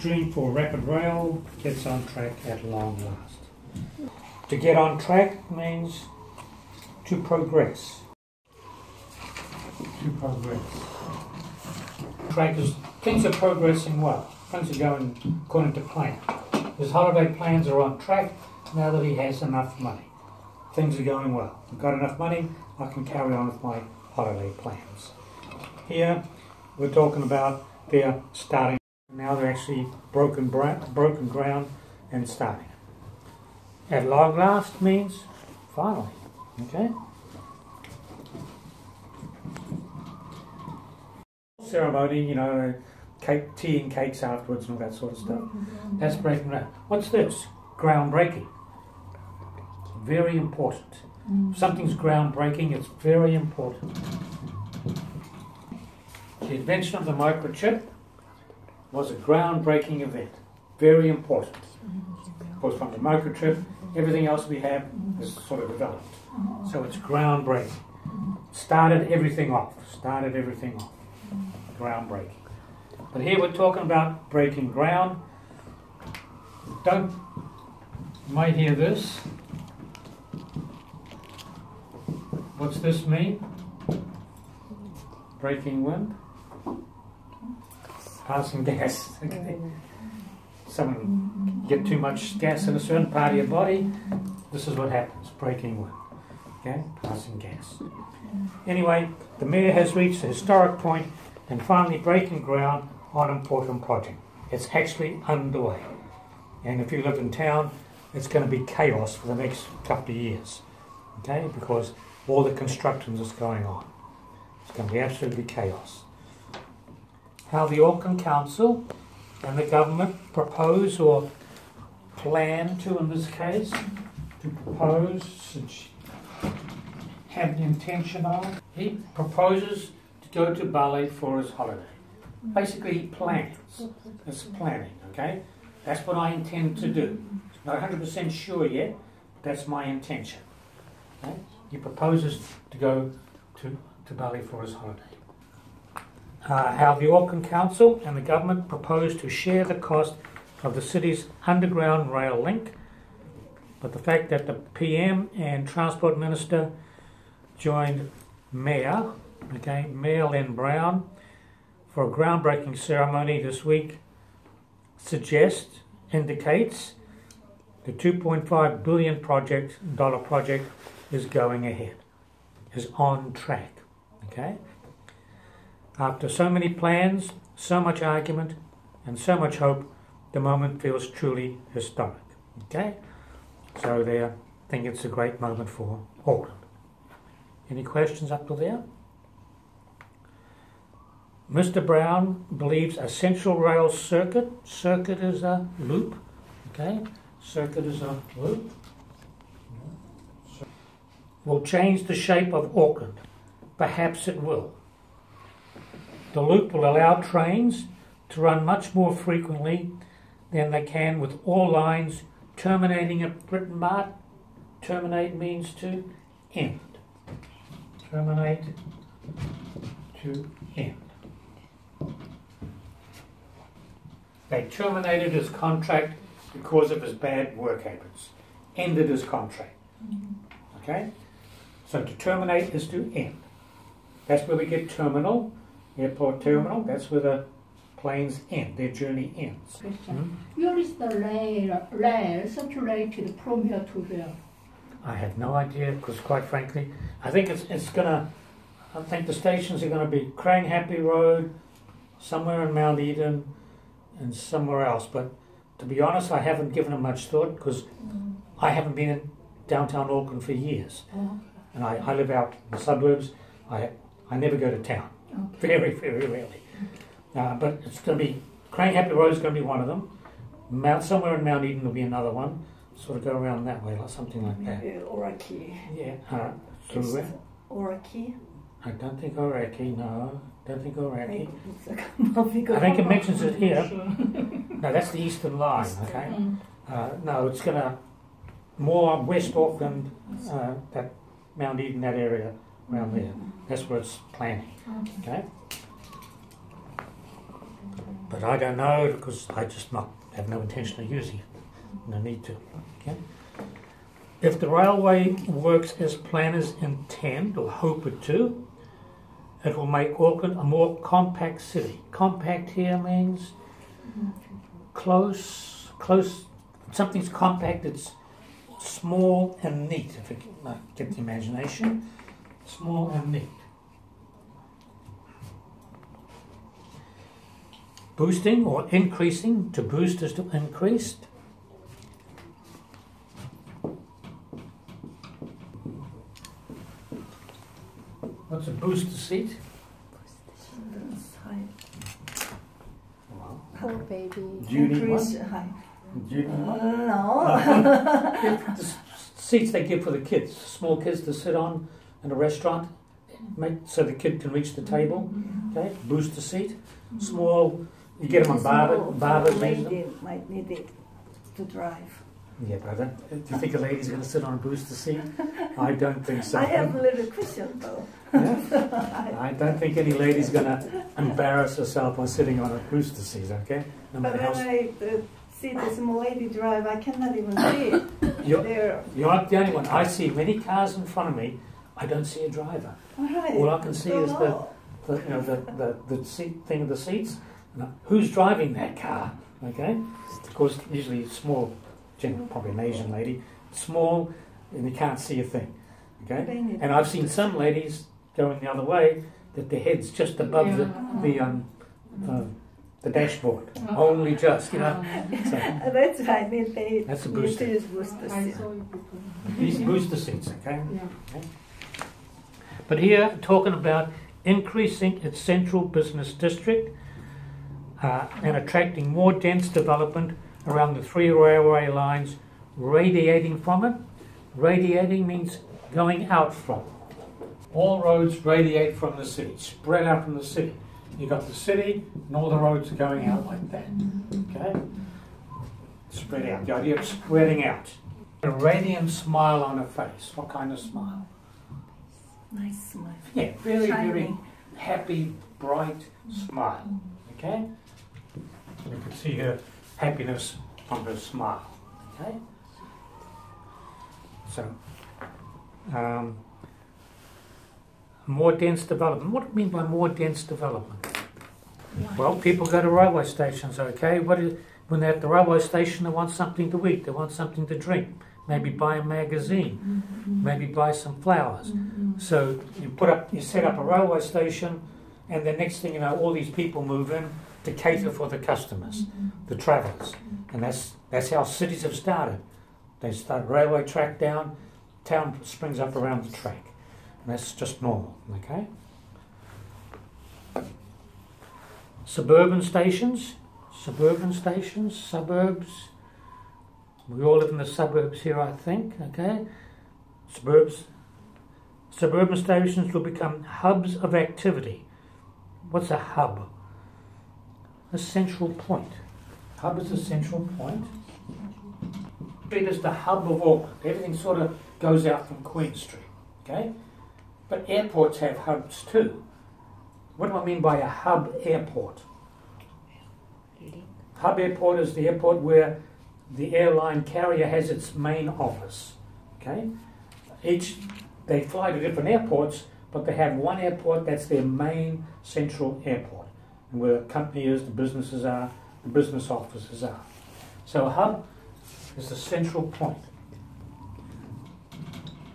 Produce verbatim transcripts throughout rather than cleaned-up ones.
dream for rapid rail gets on track at long last. To get on track means to progress. To progress. Track is, things are progressing well. Things are going according to plan. His holiday plans are on track now that he has enough money. Things are going well. I've got enough money, I can carry on with my holiday plans. Here, we're talking about they're starting. Now they're actually broken, broken ground and starting. At long last means finally, okay? Ceremony, you know, cake, tea and cakes afterwards and all that sort of stuff. That's breaking ground. What's this? Groundbreaking. Very important. If something's groundbreaking, it's very important. The invention of the microchip was a groundbreaking event. Very important. Of course, from the microchip, everything else we have is sort of developed. So it's groundbreaking. Started everything off. Started everything off. Groundbreaking. But here we're talking about breaking ground. Don't, you might hear this. What's this mean? Breaking wind? Passing gas. Okay. Some get too much gas in a certain part of your body. This is what happens, breaking wind. Okay, passing gas. Anyway, the mayor has reached a historic point and finally breaking ground on an important project. It's actually underway. And if you live in town, it's going to be chaos for the next couple of years. Okay, because all the construction that's going on. It's going to be absolutely chaos. How the Auckland Council and the government propose or plan to, in this case, to propose, have the intention of. He proposes to go to Bali for his holiday. Basically, he plans. It's planning, okay? That's what I intend to do. Not one hundred percent sure yet, but that's my intention. Okay? He proposes to go to, to Bali for his holiday. Uh, how the Auckland Council and the government propose to share the cost of the city's underground rail link, but the fact that the P M and Transport Minister joined Mayor, okay, Mayor Len Brown, for a groundbreaking ceremony this week suggests, indicates the two point five billion dollar project, dollar project is going ahead, is on track, okay? After so many plans, so much argument, and so much hope, the moment feels truly historic, okay? So there, I think it's a great moment for Auckland. Any questions up to there? Mister Brown believes a central rail circuit, circuit is a loop, okay? Circuit is a loop. Will change the shape of Auckland. Perhaps it will. The loop will allow trains to run much more frequently than they can with all lines terminating at Britomart. Terminate means to end. Terminate to end. They terminated his contract because of his bad work habits. Ended his contract. Okay? So to terminate is to end. That's where we get terminal, airport terminal. That's where the planes end, their journey ends. Question. Hmm? Where is the rail, rail saturated from here to here? I have no idea because, quite frankly, I think it's it's gonna. I think the stations are gonna be Crane Happy Road, somewhere in Mount Eden, and somewhere else. But to be honest, I haven't given it much thought because mm. I haven't been in downtown Auckland for years. Oh. And I, I live out in the suburbs. I I never go to town. Okay. Very, very rarely. Okay. Uh, but it's going to be, Crane Happy Road is going to be one of them. Mount, somewhere in Mount Eden will be another one. Sort of go around that way, like something like that. Uh, Oraki. Yeah. Uh, through where? Oraki. I don't think Oraki, no. Don't think Oraki. I think it mentions it here. No, that's the eastern line, okay? Uh, no, it's going to, more West Auckland, uh, that Mount Eden, that area around there. That's where it's planning. Okay. But I don't know because I just not have no intention of using it. No need to. Okay. If the railway works as planners intend or hope it to, it will make Auckland a more compact city. Compact here means close, close. Something's compact, it's small and neat, if it kept the imagination. Small and neat. Boosting or increasing, to boost is to increase. What's a booster seat? Poor baby. Do you need one? Do you need one? No. The seats they give for the kids, small kids to sit on in a restaurant, make, so the kid can reach the table. Okay, booster seat, small. You get them on barber, barber might need it to drive. Yeah, but I don't, do you think a lady's going to sit on a booster seat? I don't think so. I am a little Christian, though. Yeah? I don't think any lady's going to embarrass herself by sitting on a booster seat, okay? No but when else. I uh, see this small lady drive, I cannot even see it. You're, you're not the only one. I see many cars in front of me. I don't see a driver. All, right. All I can see so is the, the, you know, the, the, the seat thing of the seats. Now, who's driving that car, okay? Of course, usually it's small. Probably an Asian lady, small, and you can't see a thing, okay? And I've seen some ladies going the other way, that their head's just above yeah. the the, um, the the dashboard, oh. only just, you know. So, that's right, I mean, they, that's a booster. It is booster seat. These booster seats, okay? Yeah. Okay? But here, talking about increasing its central business district uh, and attracting more dense development around the three railway lines radiating from it. Radiating means going out from. All roads radiate from the city, spread out from the city. You've got the city and all the roads are going out like that. Okay? Spread out. The idea of spreading out. A radiant smile on her face. What kind of smile? Nice smile. Yeah, really, Shining. Very happy, bright smile. Okay? You can see her happiness on her smile, okay? So, um, more dense development. What do you mean by more dense development? Well, people go to railway stations, okay? What is, when they're at the railway station, they want something to eat, they want something to drink, maybe buy a magazine, mm-hmm. maybe buy some flowers. Mm-hmm. So you put up, you set up a railway station, and the next thing you know, all these people move in to cater for the customers, the travellers. And that's that's how cities have started. They start railway track down, town springs up around the track. And that's just normal, okay? Suburban stations, suburban stations, suburbs. We all live in the suburbs here, I think, okay? Suburbs. Suburban stations will become hubs of activity. What's a hub? A central point. Hub is a central point. Street is the hub of Auckland. Everything sort of goes out from Queen Street, okay? But airports have hubs too. What do I mean by a hub airport? Hub airport is the airport where the airline carrier has its main office, okay? Each, they fly to different airports, but they have one airport that's their main central airport. And where the company is, the businesses are, the business offices are. So a hub is the central point.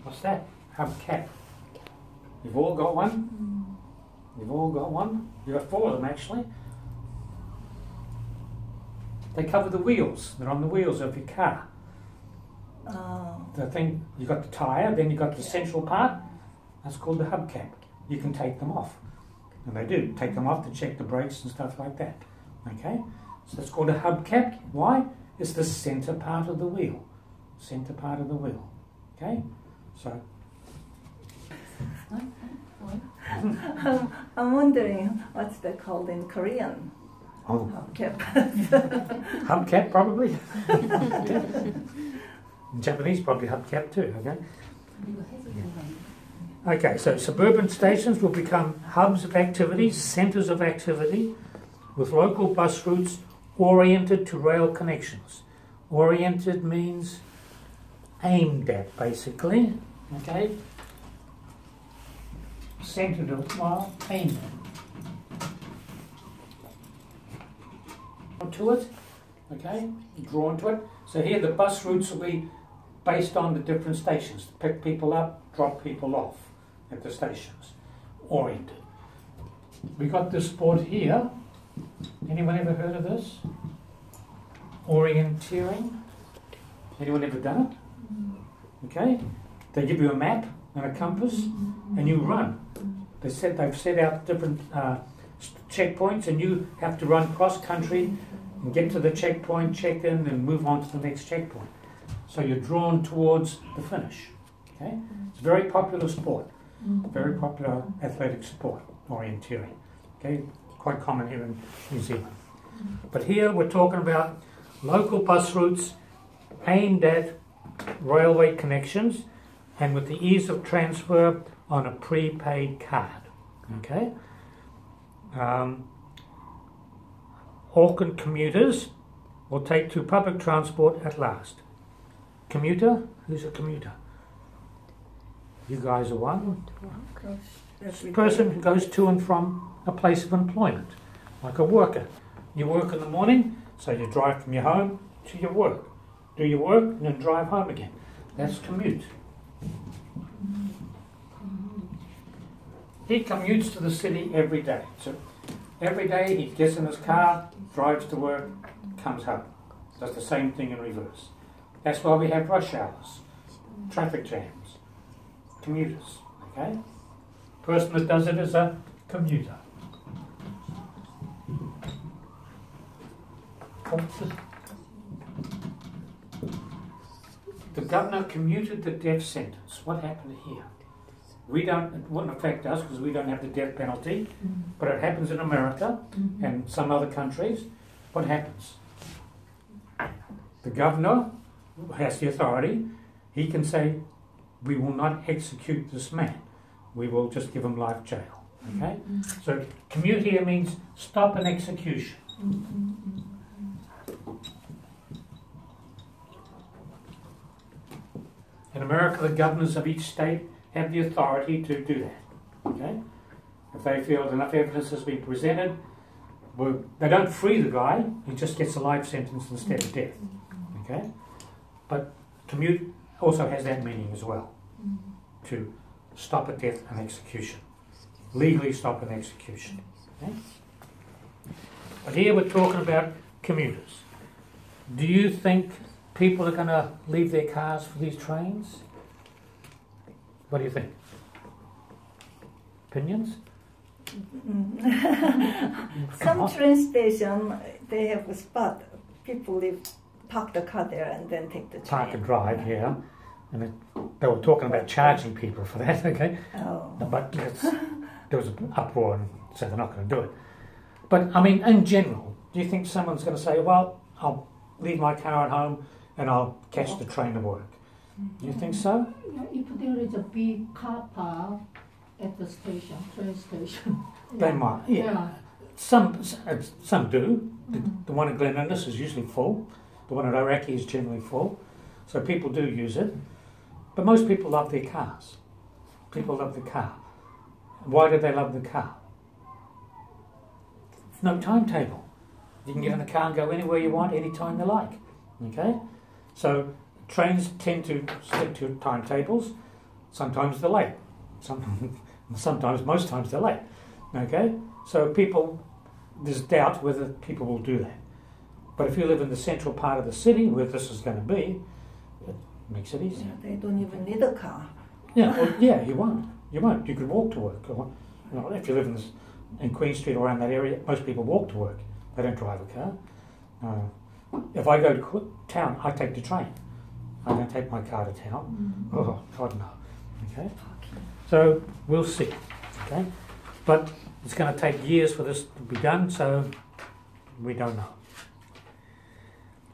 What's that? Hub cap. You've all got one? You've all got one? You've got four of them actually. They cover the wheels. They're on the wheels of your car. Oh. The thing, you've got the tyre, then you've got the central part. That's called the hub cap. You can take them off. And they do, take them off to check the brakes and stuff like that, okay? So that's called a hub cap. Why? It's the center part of the wheel, center part of the wheel, okay? So. I'm, I'm wondering what's that called in Korean? Oh. Hub cap. Hub cap, probably. In Japanese, probably hub cap too, okay? Okay, so suburban stations will become hubs of activity, centres of activity. with local bus routes oriented to rail connections. Oriented means aimed at, basically, okay? Centered at, well, aimed at. To it, okay? Drawn to it. So here the bus routes will be based on the different stations, to pick people up, drop people off at the stations, oriented. We got this board here. Anyone ever heard of this? Orienteering. Anyone ever done it? Okay, they give you a map and a compass and you run. They said they've set out different uh, checkpoints and you have to run cross country and get to the checkpoint, check in and move on to the next checkpoint. So you're drawn towards the finish. Okay, it's a very popular sport, very popular athletic sport, orienteering. Okay, quite common here in New Zealand. But here we're talking about local bus routes aimed at railway connections and with the ease of transfer on a prepaid card. Okay, um, Auckland commuters will take to public transport at last. Commuter? Who's a commuter? You guys are one. A person who goes to and from a place of employment, like a worker. You work in the morning, so you drive from your home to your work. Do your work and then drive home again. That's commute. He commutes to the city every day. So every day he gets in his car, drives to work, comes home. Does the same thing in reverse. That's why we have rush hours, traffic jams, commuters. Okay? Person that does it is a commuter. The governor commuted the death sentence. What happened here? We don't, it wouldn't affect us because we don't have the death penalty, mm-hmm. but it happens in America mm-hmm. and some other countries. What happens? The governor has the authority. He can say, we will not execute this man. We will just give him life jail. Okay? Mm-hmm. So commute here means stop an execution. Mm-hmm. In America, the governors of each state have the authority to do that. Okay? If they feel enough evidence has been presented, well, they don't free the guy, he just gets a life sentence instead of death. Okay? But commute also has that meaning as well, to stop a death and execution, legally stop an execution. Okay? But here we're talking about commuters. Do you think people are going to leave their cars for these trains? What do you think? Opinions? Some on. train station, they have a spot. People leave, park the car there and then take the train. Park and drive, yeah. And it, they were talking about charging people for that, okay? Oh. But there was an uproar, and so they're not going to do it. But, I mean, in general, do you think someone's going to say, well, I'll leave my car at home and I'll catch the train to work? You think so? If there is a big car park at the station, train station. They might, yeah. yeah. Some some do. The, the one at Glen Innes is usually full. The one at Araki is generally full. So people do use it. But most people love their cars. People love the car. Why do they love the car? No timetable. You can get in the car and go anywhere you want, anytime you like. Okay? So trains tend to stick to timetables. Sometimes they're late. Some, sometimes, most times they're late. Okay? So people, there's doubt whether people will do that. But if you live in the central part of the city where this is going to be, it makes it easier. Yeah, they don't even need a car. Yeah, well, yeah, you won't. You won't. You could walk to work. Or, you know, if you live in, this, in Queen Street or around that area, most people walk to work. I don't drive a car. Uh, if I go to town, I take the train. I don't take my car to town. Mm-hmm. Oh, God, no. Okay? So, we'll see. Okay? But it's going to take years for this to be done, so we don't know.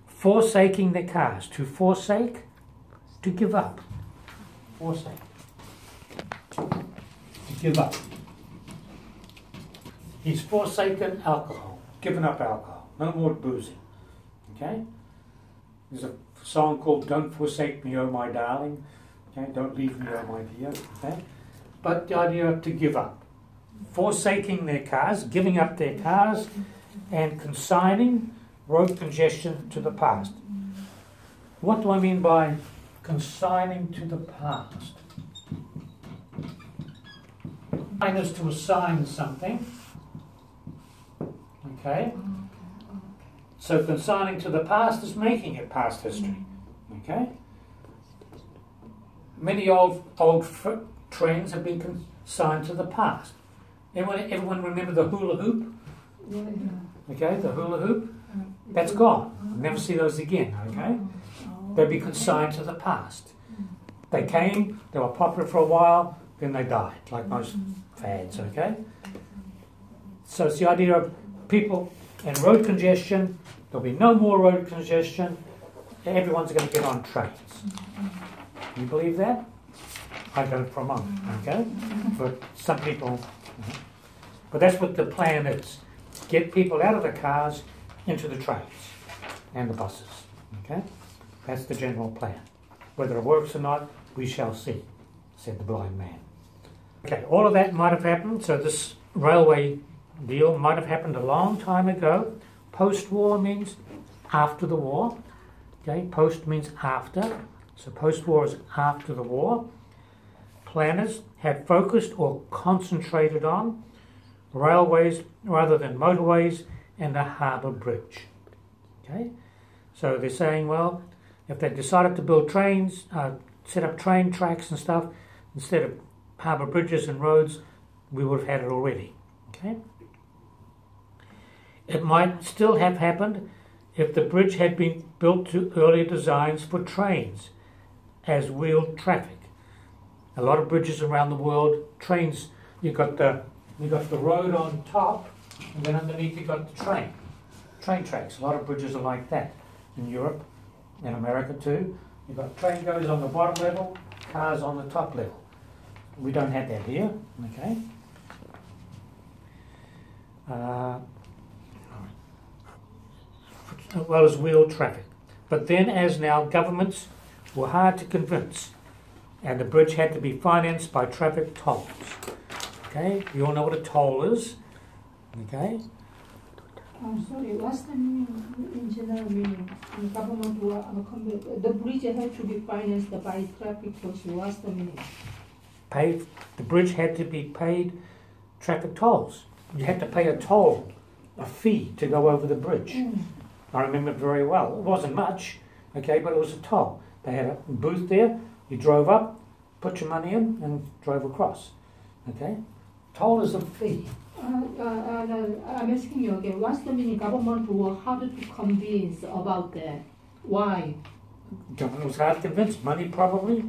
Forsaking the cars. To forsake, to give up. Forsake. To give up. He's forsaken alcohol. given up alcohol, no more boozing. Okay? There's a song called Don't Forsake Me, Oh My Darling. Okay? Don't leave me, oh my dear. Okay? But the idea to give up. Forsaking their cars, giving up their cars, and consigning road congestion to the past. What do I mean by consigning to the past? Mine is to assign something. Okay? So consigning to the past is making it past history. Okay? Many old, old trends have been consigned to the past. Anyone, everyone remember the hula hoop? Okay, the hula hoop? That's gone. I'll never see those again, okay? They'll be consigned to the past. They came, they were popular for a while, then they died, like most fads, okay? So it's the idea of people and road congestion. There'll be no more road congestion. Everyone's going to get on trains. You believe that? I don't for a moment, okay? But some people... But that's what the plan is. Get people out of the cars into the trains and the buses. Okay? That's the general plan. Whether it works or not, we shall see, said the blind man. Okay, all of that might have happened, so this railway deal might have happened a long time ago. Post-war means after the war. Okay, post means after. So post-war is after the war. Planners had focused or concentrated on railways rather than motorways and a harbour bridge. Okay, so they're saying, well, if they decided to build trains, uh, set up train tracks and stuff instead of harbour bridges and roads, we would have had it already. Okay, it might still have happened if the bridge had been built to earlier designs for trains as wheeled traffic. A lot of bridges around the world, trains. You've got the you got the road on top, and then underneath you got the train, train tracks. A lot of bridges are like that in Europe, in America too. You've got train goes on the bottom level, cars on the top level. We don't have that here. Okay. Uh, as well as wheel traffic, but then as now, governments were hard to convince. And the bridge had to be financed by traffic tolls. Okay, you all know what a toll is. Okay. I'm sorry, what's the meaning in general meaning? The government were accommodate. The bridge had to be financed by traffic tolls. What's the meaning? Paid. The bridge had to be paid traffic tolls. You had to pay a toll, a fee to go over the bridge. Mm. I remember very well. It wasn't much, okay, but it was a toll. They had a booth there. You drove up, put your money in, and drove across. Okay? Toll is a fee. Uh, uh, uh, I'm asking you again, what's the meaning government were hard to convince about that? Why? Government was hard to convince. Money probably.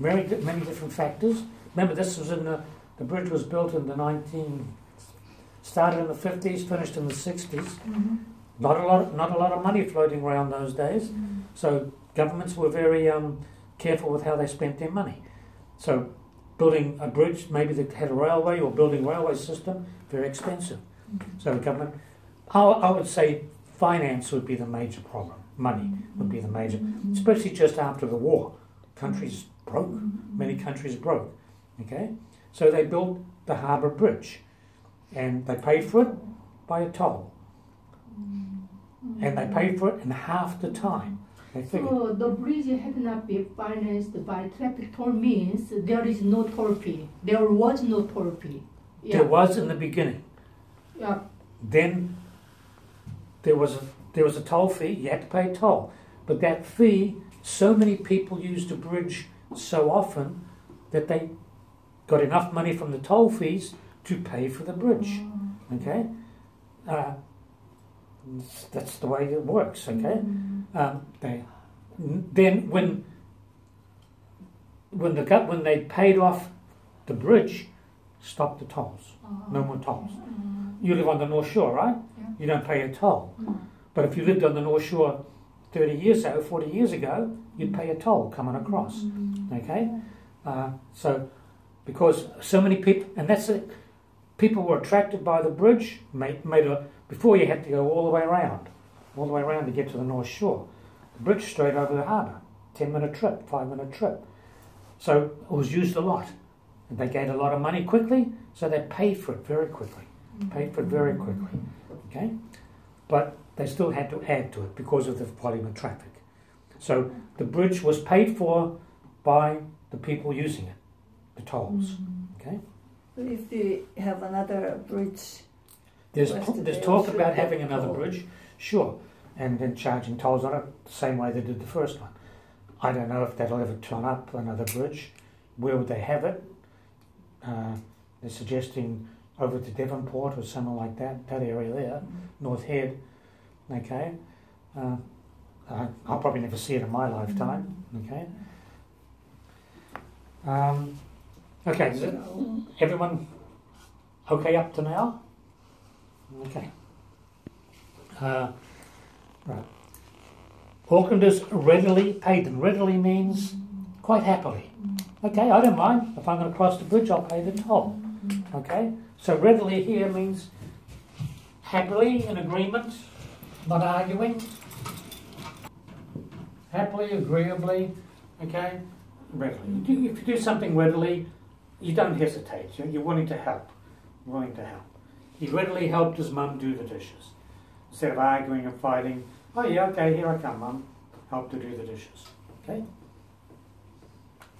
Many, many different factors. Remember, this was in the... The bridge was built in the nineteen... Started in the fifties, finished in the sixties. Mm-hmm. Not a lot, not a lot of money floating around those days. Mm-hmm. So governments were very... Um, careful with how they spent their money. So building a bridge, maybe they had a railway or building a railway system, very expensive. Mm-hmm. So government, I, I would say finance would be the major problem. Money would be the major, mm-hmm. especially just after the war. Countries broke, mm-hmm. many countries broke. Okay, so they built the harbour bridge and they paid for it by a toll. Mm-hmm. And they paid for it in half the time. So the bridge had not been financed by traffic toll means there is no toll fee. There was no toll fee. Yeah. There was in the beginning. Yeah. Then there was, a, there was a toll fee. You had to pay a toll. But that fee, so many people used the bridge so often that they got enough money from the toll fees to pay for the bridge. Mm. Okay? Uh, that's the way it works, okay? Mm. Um, they, then when when the when they paid off the bridge, stopped the tolls. Oh. No more tolls. Mm. You live on the North Shore, right? Yeah. You don't pay a toll. Mm. But if you lived on the North Shore thirty years ago, forty years ago, you'd pay a toll coming across, mm. okay? Uh, so because so many people, and that's it, people were attracted by the bridge, made, made a... Before you had to go all the way around, all the way around to get to the North Shore. The bridge straight over the harbour, ten minute trip, five minute trip. So it was used a lot. And they gained a lot of money quickly, so they paid for it very quickly, paid for it very quickly, okay? But they still had to add to it because of the volume of traffic. So the bridge was paid for by the people using it, the tolls, okay? If you have another bridge... There's, there's talk about having another bridge, sure, and then charging tolls on it the same way they did the first one. I don't know if that'll ever turn up, another bridge. Where would they have it? Uh, they're suggesting over to Devonport or somewhere like that, that area there, North Head, okay? Uh, I'll probably never see it in my lifetime, okay? Um, okay, so everyone okay up to now? Okay. Uh, right. Aucklanders readily paid them. Readily means quite happily. Okay, I don't mind. If I'm going to cross the bridge, I'll pay the toll. Okay? So readily here means happily, in agreement, not arguing. Happily, agreeably, okay? Readily. If you do something readily, you don't hesitate. You're willing to help. You're willing to help. He readily helped his mum do the dishes. Instead of arguing and fighting, oh yeah, okay, here I come, mum. Help to do the dishes, okay?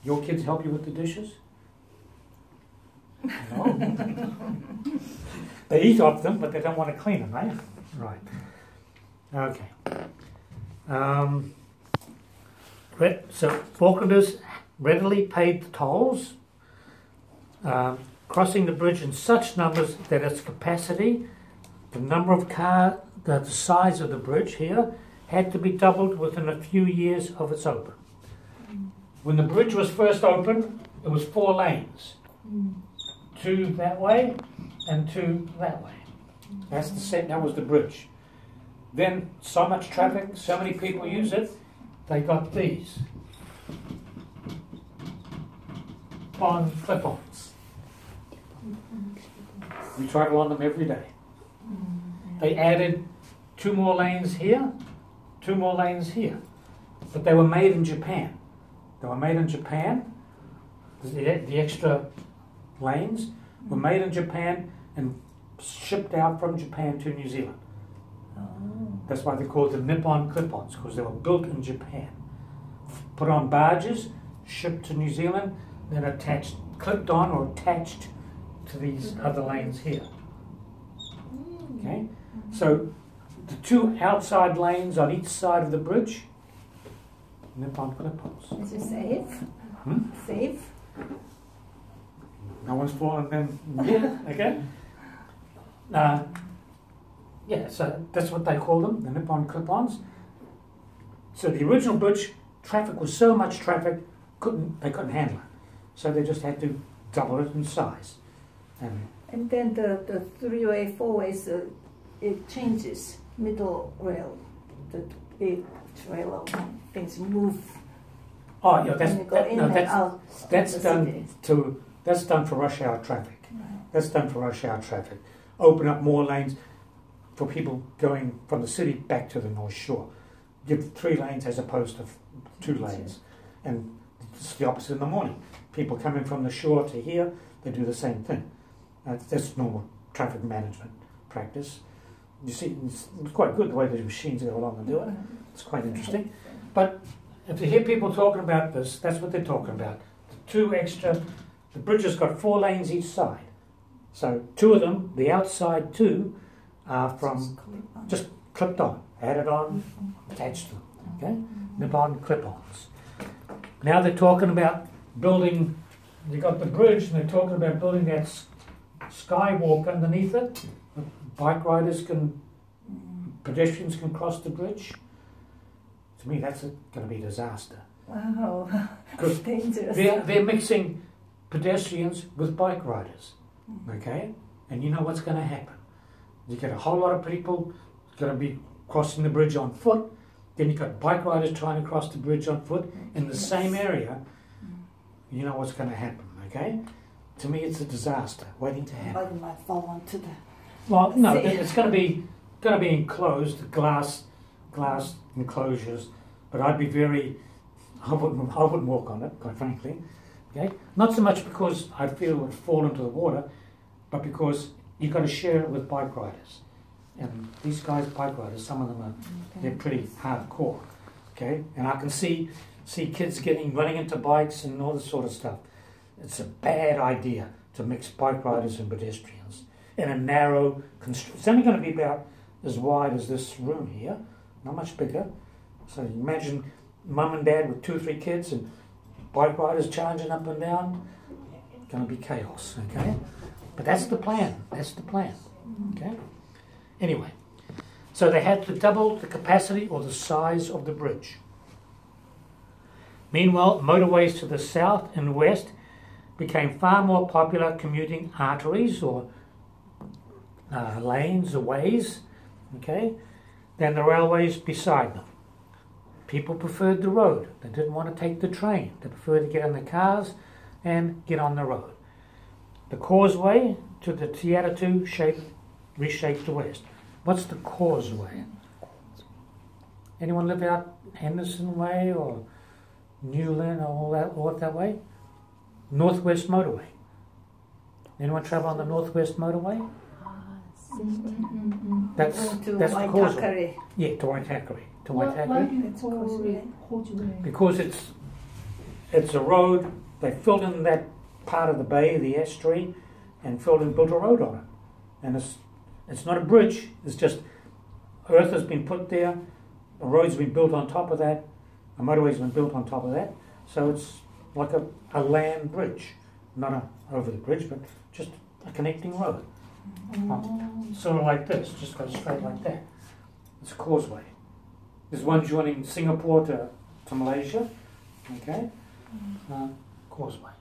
Your kids help you with the dishes? No. They eat off them, but they don't want to clean them, eh? Right. Okay. Um, so, Aucklanders readily paid the tolls. Um, crossing the bridge in such numbers that its capacity, the number of cars, the size of the bridge here, had to be doubled within a few years of its open. When the bridge was first opened, it was four lanes. Two that way and two that way. That's the set, that was the bridge. Then so much traffic, so many people use it, they got these. On flip-ons. We travel on them every day. They added two more lanes here, two more lanes here. But they were made in Japan. They were made in Japan. The, the extra lanes were made in Japan and shipped out from Japan to New Zealand. That's why they're called the Nippon clip-ons, because they were built in Japan. Put on barges, shipped to New Zealand, then attached, clipped on or attached to these other lanes here. Okay, so the two outside lanes on each side of the bridge, Nippon clip-ons. Is it safe? Hmm? Safe? No one's fallen then. Yeah, okay. Uh, yeah, so that's what they call them, the Nippon clip-ons. So the original bridge, traffic was so much traffic, couldn't they couldn't handle it. So they just had to double it in size. And, and then the, the three-way, four-ways, uh, it changes, middle rail, the big trailer, things move. Oh, yeah, that's, that, no, that's, that's done to, that's done for rush hour traffic. Right. That's done for rush hour traffic. Open up more lanes for people going from the city back to the North Shore. Give three lanes as opposed to two lanes. And it's the opposite in the morning. People coming from the shore to here, they do the same thing. That's, that's normal traffic management practice. You see, it's quite good the way the machines go along and do it. It's quite interesting. But if you hear people talking about this, that's what they're talking about. The two extra, the bridge has got four lanes each side. So two of them, the outside two, are from just clipped on, added on, attached to them. Okay? Nippon clip-ons. Now they're talking about building, they got the bridge and they're talking about building that skywalk underneath it. Bike riders can, pedestrians can cross the bridge. To me, that's going to be a disaster. Wow, that's dangerous. They're, they're mixing pedestrians with bike riders, okay? And you know what's going to happen. You get a whole lot of people going to be crossing the bridge on foot, then you've got bike riders trying to cross the bridge on foot in the yes. same area. You know what's going to happen, okay? To me, it's a disaster waiting to happen. I might fall onto the... Well, no, it's going to be going to be enclosed, glass glass enclosures, but I'd be very, I wouldn't, I wouldn't walk on it, quite frankly. Okay? Not so much because I'd feel it would fall into the water, but because you've got to share it with bike riders. And these guys, bike riders, some of them are, okay. They're pretty hardcore. Okay? And I can see see kids getting running into bikes and all this sort of stuff. It's a bad idea to mix bike riders and pedestrians in a narrow, it's only going to be about as wide as this room here, not much bigger. So imagine mum and dad with two or three kids and bike riders charging up and down. It's going to be chaos, okay? But that's the plan, that's the plan, okay? Anyway, so they had to double the capacity or the size of the bridge. Meanwhile, motorways to the south and west became far more popular commuting arteries or uh, lanes or ways, okay, than the railways beside them. People preferred the road. They didn't want to take the train. They preferred to get in the cars and get on the road. The causeway to the Te Atatu shaped, reshaped the west. What's the causeway? Anyone live out Henderson way or Newland or all that, all up that way? Northwest motorway. Anyone travel on the Northwest motorway? That's that's the causeway. Yeah, to Waitakeres. To Waitakeres. Why do you call it? Because it's it's a road. They filled in that part of the bay, the estuary, and filled and built a road on it. And it's it's not a bridge. It's just earth has been put there. A road's been built on top of that. A motorway's been built on top of that. So it's like a, a land bridge, not a, over the bridge, but just a connecting road. Mm. Sort of like this, just goes straight like that. It's a causeway. There's one joining Singapore to, to Malaysia, okay? Uh, causeway.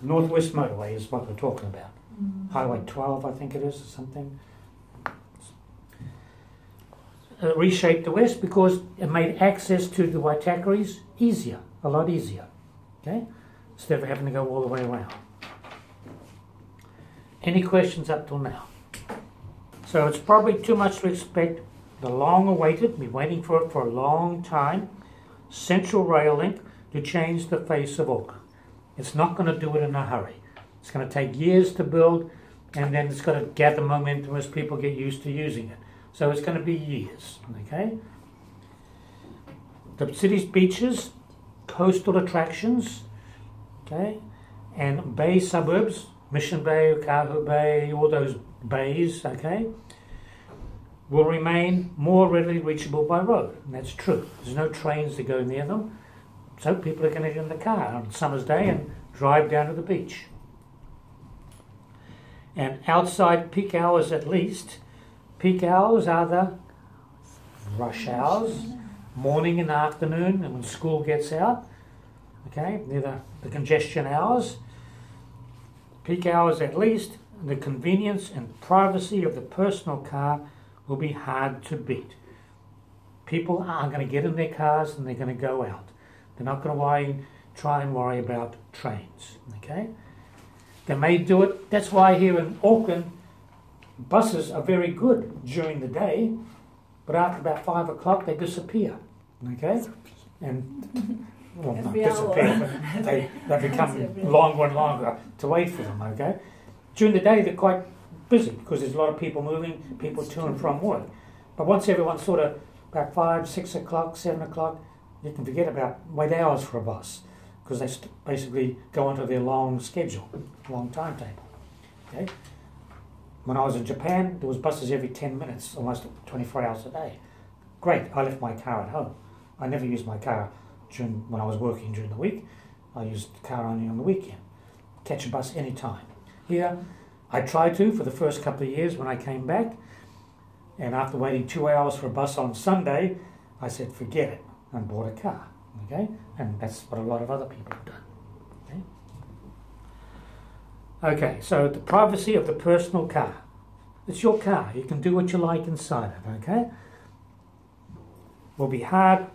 The Northwest Motorway is what we're talking about. Mm. Highway twelve, I think it is, or something. It reshaped the west because it made access to the Waitakeres easier, a lot easier. Okay? Instead of having to go all the way around. Any questions up till now? So it's probably too much to expect the long-awaited, been waiting for it for a long time, Central Rail Link to change the face of Auckland. It's not going to do it in a hurry. It's going to take years to build, and then it's going to gather momentum as people get used to using it. So it's going to be years, okay? The city's beaches, coastal attractions, okay, and bay suburbs, Mission Bay, Okahu Bay, all those bays, okay, will remain more readily reachable by road. And that's true. There's no trains that go near them, so people are going to get in the car on a summer's day and drive down to the beach. And outside peak hours at least, peak hours are the rush hours, morning and afternoon, and when school gets out, okay, near the, the congestion hours, peak hours at least, the convenience and privacy of the personal car will be hard to beat. People are going to get in their cars and they're going to go out. They're not going to worry, try and worry about trains, okay? They may do it. That's why here in Auckland, buses are very good during the day, but after about five o'clock they disappear. Okay? And well, not disappear, but they, they become longer and longer to wait for them, okay? During the day they're quite busy because there's a lot of people moving, people to and from work. But once everyone's sort of about five, six o'clock, seven o'clock, you can forget about wait hours for a bus because they basically go onto their long schedule, long timetable. Okay? When I was in Japan, there was buses every ten minutes, almost twenty-four hours a day. Great, I left my car at home. I never used my car during, when I was working during the week. I used the car only on the weekend. Catch a bus any time. Here, I tried to for the first couple of years when I came back, and after waiting two hours for a bus on Sunday, I said, forget it, and bought a car, okay? And that's what a lot of other people have done. Okay, so the privacy of the personal car. It's your car. You can do what you like inside it, okay? Will be hard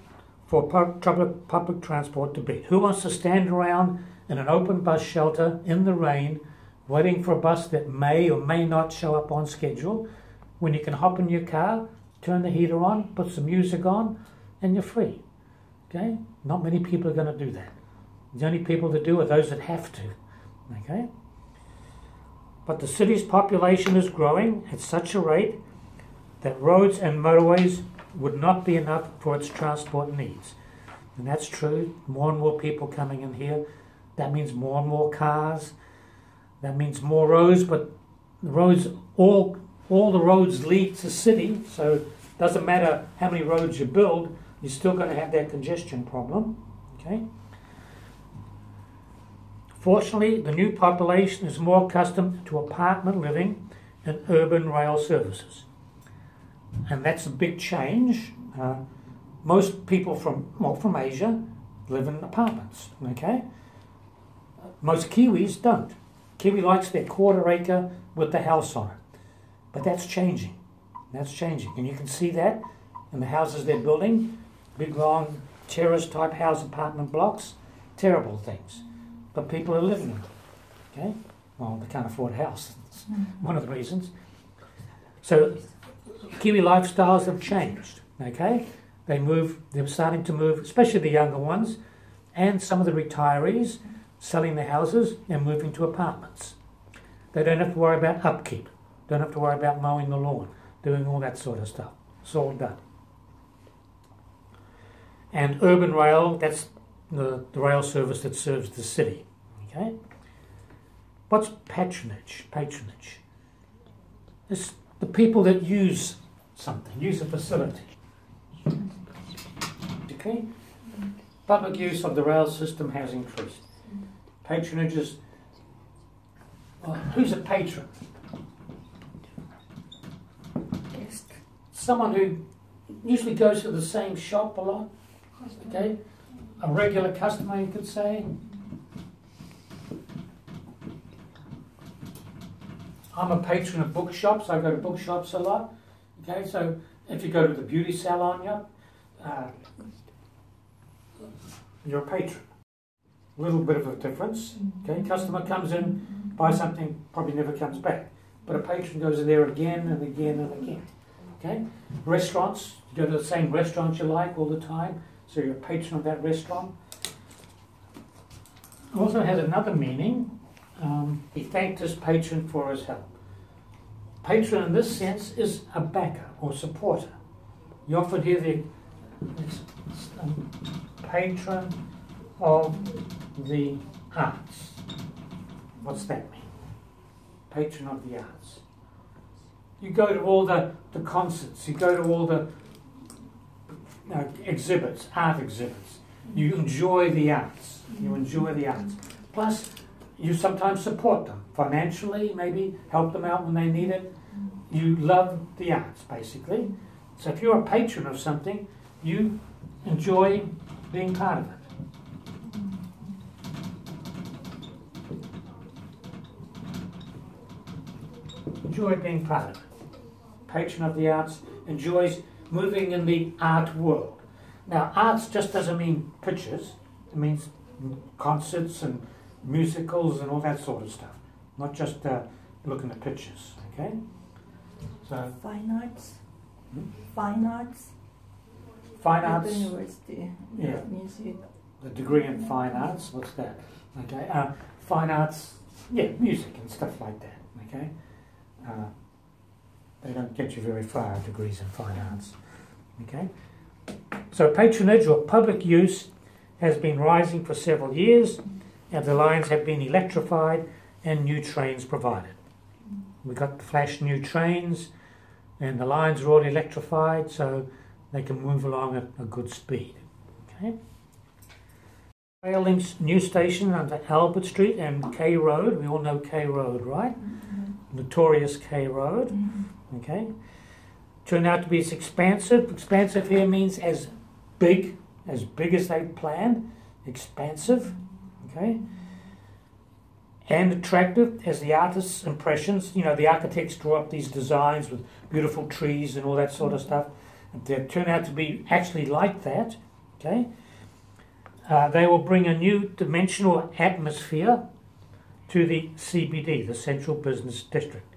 for public, public transport to beat. Who wants to stand around in an open bus shelter in the rain waiting for a bus that may or may not show up on schedule when you can hop in your car, turn the heater on, put some music on, and you're free. Okay? Not many people are going to do that. The only people that do are those that have to. Okay? But the city's population is growing at such a rate that roads and motorways would not be enough for its transport needs. And that's true. More and more people coming in here. That means more and more cars. That means more roads, but the roads, all, all the roads lead to the city, so it doesn't matter how many roads you build, you're still going to have that congestion problem. Okay? Fortunately, the new population is more accustomed to apartment living and urban rail services. And that's a big change. Uh, most people from, well, from Asia live in apartments, okay? Most Kiwis don't. Kiwi likes their quarter acre with the house on it. But that's changing. That's changing. And you can see that in the houses they're building. Big, long, terrace-type house apartment blocks. Terrible things. But people are living in them, okay? Well, they can't afford a house. That's one of the reasons. So Kiwi lifestyles have changed, okay? They move, they're starting to move, especially the younger ones, and some of the retirees selling their houses and moving to apartments. They don't have to worry about upkeep. Don't have to worry about mowing the lawn, doing all that sort of stuff. It's all done. And urban rail, that's The, the rail service that serves the city. Okay? What's patronage? Patronage. It's the people that use something, use a facility. Okay? Public use of the rail system has increased. Patronage is, well, who's a patron? Someone who usually goes to the same shop a lot. Okay? A regular customer, you could say. I'm a patron of bookshops. I go to bookshops a lot. Okay, so if you go to the beauty salon, yeah, uh, you're a patron. A little bit of a difference. Okay, customer comes in, buys something, probably never comes back. But a patron goes in there again and again and again. Okay, restaurants. You go to the same restaurant you like all the time. So you're a patron of that restaurant. It also has another meaning. Um, he thanked his patron for his help. Patron in this sense is a backer or supporter. You often hear the um, patron of the arts. What's that mean? Patron of the arts. You go to all the, the concerts, you go to all the Uh, exhibits, art exhibits. You enjoy the arts. You enjoy the arts. Plus, you sometimes support them financially, maybe help them out when they need it. You love the arts, basically. So if you're a patron of something, you enjoy being part of it. Enjoy being part of it. Patron of the arts enjoys moving in the art world. Now, arts just doesn't mean pictures. It means concerts and musicals and all that sort of stuff. Not just uh, looking at pictures, okay? So fine arts. Hmm? Fine arts. Fine arts. At the university. Yeah. Music. The degree in fine arts. What's that? Okay. Uh, fine arts. Yeah, music and stuff like that. Okay. Uh, they don't get you very far, degrees in fine arts. Okay? So patronage or public use has been rising for several years, and the lines have been electrified and new trains provided. We've got the flash new trains, and the lines are all electrified, so they can move along at a good speed. Okay? Rail links new station under Albert Street and K Road. We all know K Road, right? Mm-hmm. Notorious K Road. Mm-hmm. Okay, turned out to be as expansive. Expansive here means as big, as big as they planned. Expansive, okay, and attractive as the artist's impressions. You know, the architects draw up these designs with beautiful trees and all that sort of stuff. They turn out to be actually like that. Okay, uh, they will bring a new dimensional atmosphere to the C B D, the Central Business District.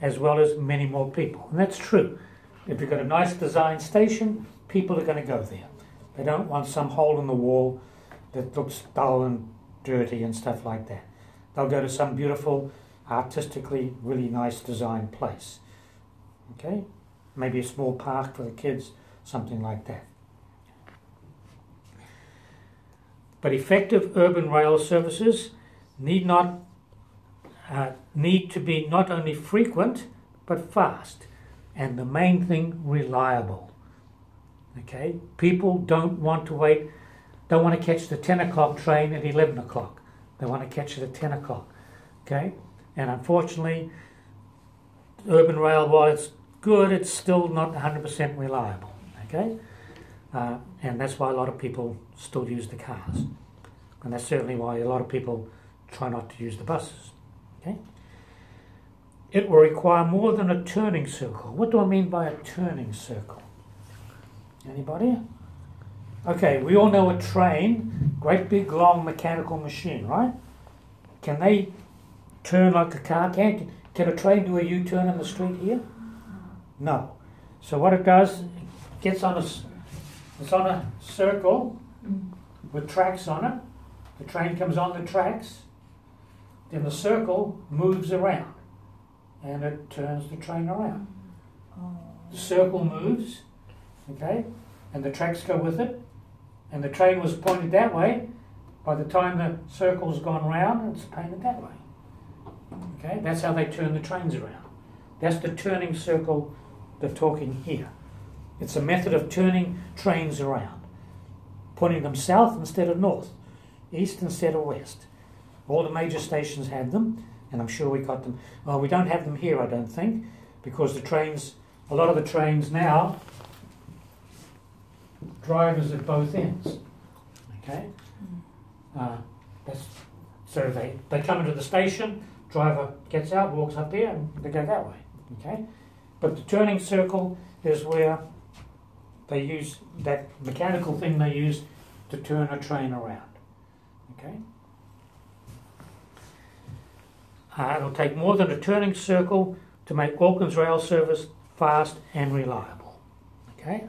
as well as many more people. And that's true. If you've got a nice design station, people are going to go there. They don't want some hole in the wall that looks dull and dirty and stuff like that. They'll go to some beautiful, artistically really nice design place. Okay? Maybe a small park for the kids, something like that. But effective urban rail services need not uh, need to be not only frequent, but fast. And the main thing, reliable. Okay? People don't want to wait, don't want to catch the ten o'clock train at eleven o'clock. They want to catch it at ten o'clock. Okay? And unfortunately, urban rail, while it's good, it's still not one hundred percent reliable. Okay? Uh, and that's why a lot of people still use the cars. And that's certainly why a lot of people try not to use the buses. Okay? It will require more than a turning circle. What do I mean by a turning circle? Anybody? Okay, we all know a train, great big long mechanical machine, right? Can they turn like a car? Can, can a train do a U-turn in the street here? No. So what it does, it gets on a, it's on a circle with tracks on it. The train comes on the tracks, then the circle moves around and it turns the train around. The circle moves, okay, and the tracks go with it, and the train was pointed that way. By the time the circle's gone round, it's painted that way. Okay, that's how they turn the trains around. That's the turning circle they're talking here. It's a method of turning trains around, pointing them south instead of north, east instead of west. All the major stations had them, and I'm sure we got them. Well, we don't have them here, I don't think, because the trains, a lot of the trains now, drivers at both ends. Okay, uh, that's, so they, they come into the station, driver gets out, walks up there, and they go that way. Okay, but the turning circle is where they use that mechanical thing they use to turn a train around. Okay, uh, it'll take more than a turning circle to make Auckland's rail service fast and reliable. Okay.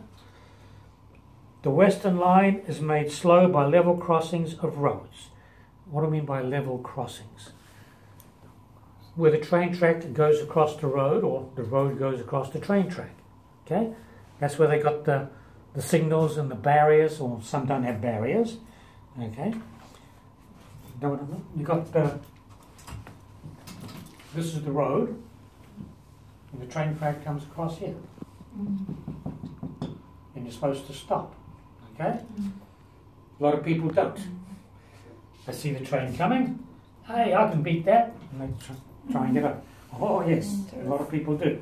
The Western Line is made slow by level crossings of roads. What do I mean by level crossings? Where the train track goes across the road, or the road goes across the train track. Okay? That's where they got the, the signals and the barriers, or some don't have barriers. Okay? You got the, this is the road, and the train track comes across here. And you're supposed to stop. Okay? A lot of people don't. They see the train coming. Hey, I can beat that. And they try, try and get up. Oh, yes. A lot of people do.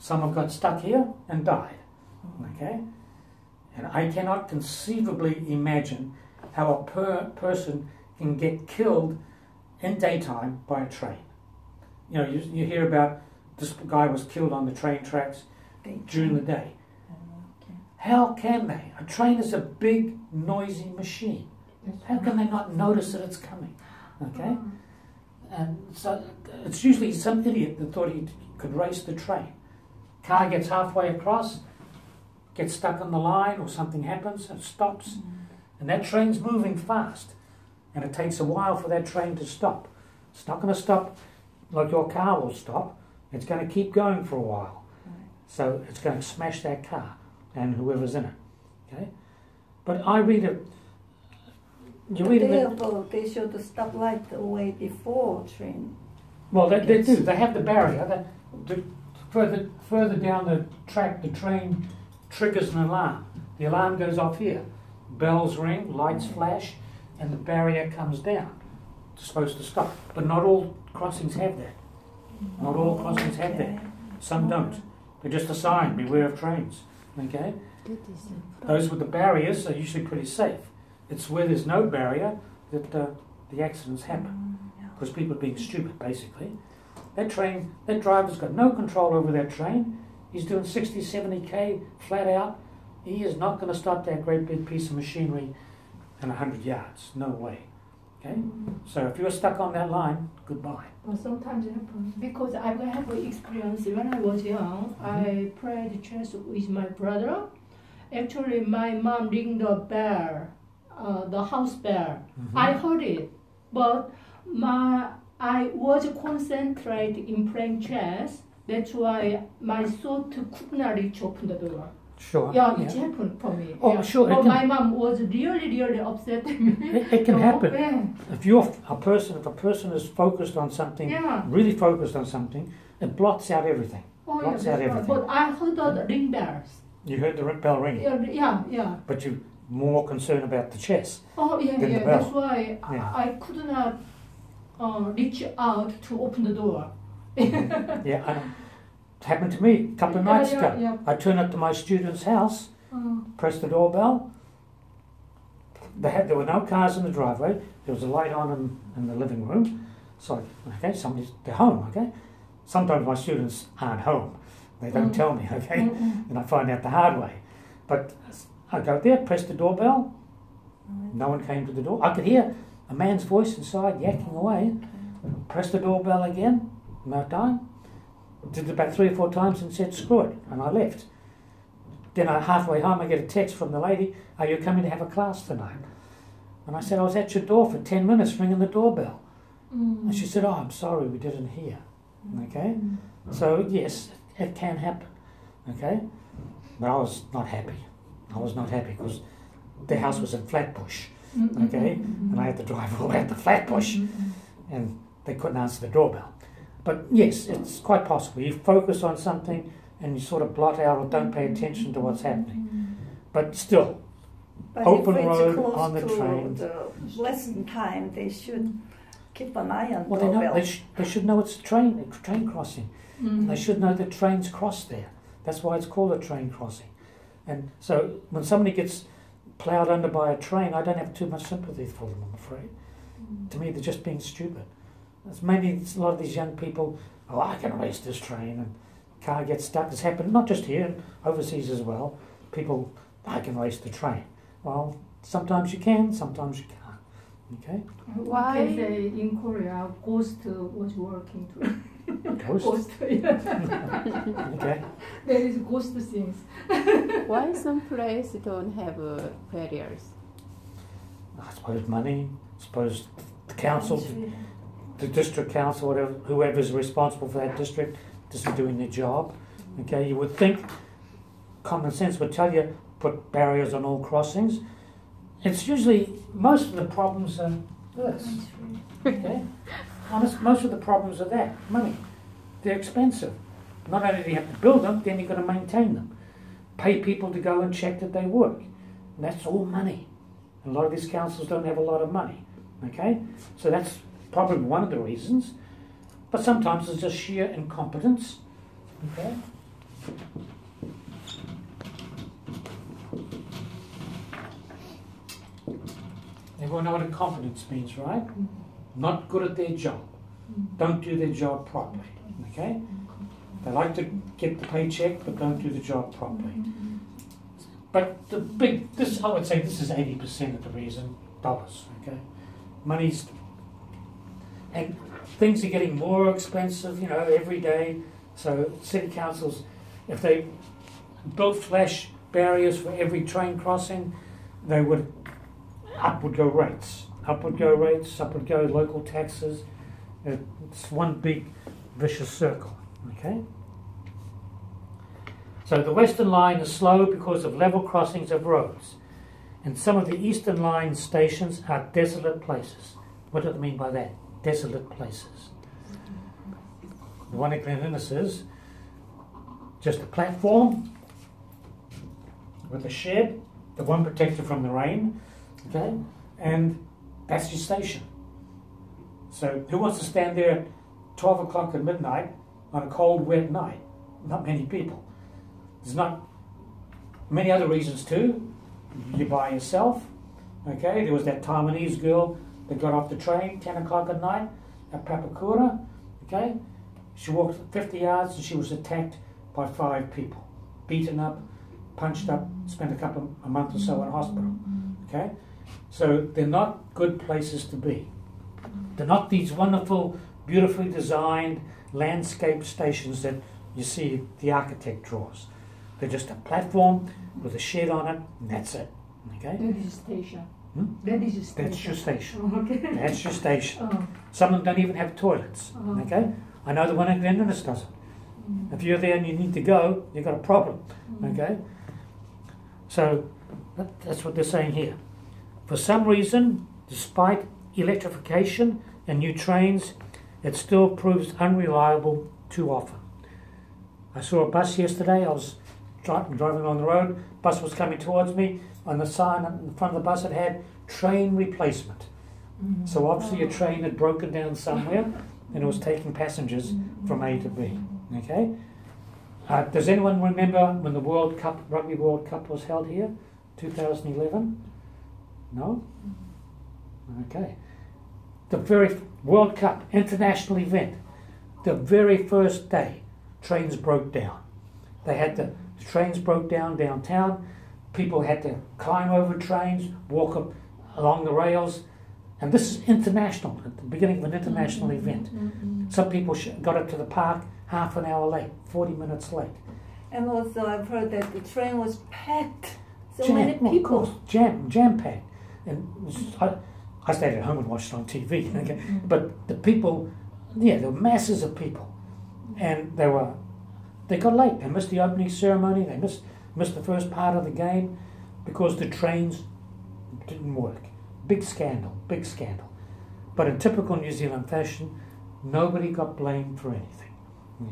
Some have got stuck here and died. Okay? And I cannot conceivably imagine how a per person can get killed in daytime by a train. You know, you, you hear about this guy was killed on the train tracks during the day. How can they? A train is a big, noisy machine. How can they not notice that it's coming? Okay? And so it's usually some idiot that thought he could race the train. Car gets halfway across, gets stuck on the line, or something happens, it stops. And that train's moving fast. And it takes a while for that train to stop. It's not going to stop like your car will stop. It's going to keep going for a while. So it's going to smash that car and whoever's in it, okay? But I read it, you read it... Therefore, they should stop right away before train. Well, they, they do, they have the barrier. They, the, further, further down the track, the train triggers an alarm. The alarm goes off here. Bells ring, lights flash, and the barrier comes down. It's supposed to stop. But not all crossings have that. Not all crossings have that. Some don't. They're just a sign, beware of trains. Okay, those with the barriers are usually pretty safe. It's where there's no barrier that uh, the accidents happen, because people are being stupid, basically. That train, that driver's got no control over that train. He's doing sixty, seventy K flat out. He is not going to stop that great big piece of machinery in a hundred yards. No way. Okay, so if you're stuck on that line, goodbye. Well, sometimes it happens because I have experience when I was young. Mm-hmm. I prayed church with my brother. Actually, my mom ring the bell, uh, the house bell. Mm-hmm. I heard it, but my I was concentrated in praying church. That's why my thought could not reach open the door. Sure. Yeah, it yeah. happened for me. Oh, yeah. sure. But my mom was really, really upset. it, it can so, happen. Yeah. If you're a person, if a person is focused on something, yeah. really focused on something, it blots out everything. Oh, blots yeah, out everything. Right. But I heard the ring bells. You heard the bell ringing. Yeah, yeah, yeah. But you're more concerned about the chess. Oh, yeah, than yeah. The bell. That's why yeah. I, I could not uh, reach out to open the door. yeah. I know. It happened to me a couple of nights yeah, yeah, ago. Yeah. I turned up to my student's house, oh. pressed the doorbell. They had, there were no cars in the driveway. There was a light on in, in the living room. So, okay, somebody's, they're home, okay? Sometimes my students aren't home. They don't mm. tell me, okay? Mm-hmm. And I find out the hard way. But I go there, press the doorbell. Mm. No one came to the door. I could hear a man's voice inside yakking away. Mm. Press the doorbell again. No time. Did it about three or four times and said, screw it, and I left. Then I, halfway home, I get a text from the lady, are you coming to have a class tonight? And I said, I was at your door for ten minutes ringing the doorbell. Mm. And she said, oh, I'm sorry, we didn't hear. Okay? Mm. So, yes, it can happen. Okay? But I was not happy. I was not happy because the house was in Flatbush. Mm-hmm. Okay? Mm-hmm. And I had to drive all the way to Flatbush. Mm-hmm. And they couldn't answer the doorbell. But yes, it's quite possible. You focus on something and you sort of blot out or don't pay attention to what's happening. But still, but open road on the train. The lesson time, they should keep an eye on the well, doorbell. They, know, they, sh they should know it's a train, a train crossing. Mm-hmm. They should know that trains cross there. That's why it's called a train crossing. And so when somebody gets ploughed under by a train, I don't have too much sympathy for them, I'm afraid. Mm-hmm. To me, they're just being stupid. It's maybe it's a lot of these young people, oh, I can race this train, and car gets stuck. It's happened, not just here, overseas as well. People, I can race the train. Well, sometimes you can, sometimes you can't. Okay? Why? In Korea, ghost was working too. Ghost? Ghost, yeah. Okay. There is ghost things. Why some places don't have uh, barriers? I suppose money, I suppose the council. The district council, whatever, whoever's responsible for that district, isn't doing their job. Okay, you would think common sense would tell you put barriers on all crossings. It's usually most of the problems are this. Okay, honest, most of the problems are that money. They're expensive. Not only do you have to build them, then you've got to maintain them, pay people to go and check that they work, and that's all money. And a lot of these councils don't have a lot of money. Okay, so that's probably one of the reasons, but sometimes it's just sheer incompetence. Okay. Everyone know what incompetence means, right? Not good at their job. Don't do their job properly. Okay. They like to get the paycheck, but don't do the job properly. But the big, this I would say, this is eighty percent of the reason. Dollars. Okay. Money's. And things are getting more expensive, you know, every day. So city councils, if they built flash barriers for every train crossing, they would, up would go rates. Up would go rates, up would go local taxes. It's one big vicious circle, okay? So the Western Line is slow because of level crossings of roads. And some of the Eastern Line stations are desolate places. What do I mean by that? Desolate places. The one at Glen Innes is just a platform with a shed, the one protected from the rain, okay, and that's your station. So who wants to stand there at twelve o'clock at midnight on a cold, wet night? Not many people. There's not many other reasons too. You're by yourself, okay. There was that Taiwanese girl. They got off the train ten o'clock at night at Papakura, okay? She walked fifty yards and she was attacked by five people. Beaten up, punched up, spent a couple a month or so in hospital, okay? So they're not good places to be. They're not these wonderful, beautifully designed landscape stations that you see the architect draws. They're just a platform with a shed on it, and that's it. Okay? That is a station. Hmm? That is a station. That's your station. Oh, okay. That's your station. Oh. Some of them don't even have toilets. Oh. Okay? I know the one at Glen Innes doesn't. Mm. If you're there and you need to go, you've got a problem. Mm. Okay? So that, that's what they're saying here. For some reason, despite electrification and new trains, it still proves unreliable too often. I saw a bus yesterday. I was driving along the road. Bus was coming towards me. On the sign in front of the bus, it had train replacement. Mm-hmm. So obviously a train had broken down somewhere, and it was taking passengers from A to B. Okay. Uh, does anyone remember when the World Cup, Rugby World Cup, was held here, two thousand eleven? No. Okay. The very World Cup, international event, the very first day, trains broke down. They had to, the trains broke down downtown. People had to climb over trains, walk up along the rails. And this is international, at the beginning of an international mm-hmm. event. Mm-hmm. Some people got up to the park half an hour late, forty minutes late. And also I've heard that the train was packed. So jam, many people. Of course, jam, jam-packed. And I, I stayed at home and watched it on T V. Okay? Mm-hmm. But the people, yeah, there were masses of people. And they were, they got late. They missed the opening ceremony. They missed... missed the first part of the game because the trains didn't work. Big scandal, big scandal. But in typical New Zealand fashion, nobody got blamed for anything.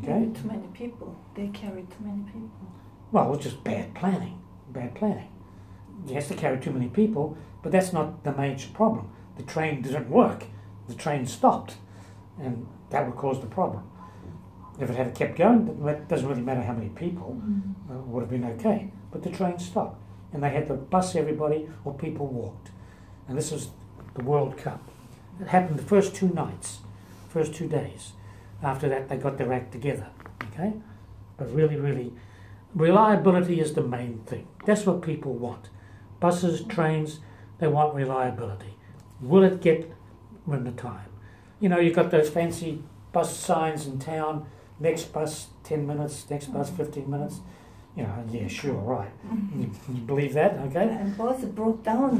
Okay? Too many people. They carried too many people. Well, it was just bad planning. Bad planning. You have to carry too many people, but that's not the major problem. The train didn't work. The train stopped, and that would cause the problem. If it had kept going, it doesn't really matter how many people, mm-hmm. uh, would have been okay. But the train stopped, and they had to bus everybody, or people walked. And this was the World Cup. It happened the first two nights, first two days. After that, they got their act together, okay? But really, really, reliability is the main thing. That's what people want. Buses, trains, they want reliability. Will it get when the time? You know, you've got those fancy bus signs in town, next bus ten minutes, next bus fifteen minutes. You know, yeah, sure, right. You, you believe that, okay? And bus broke down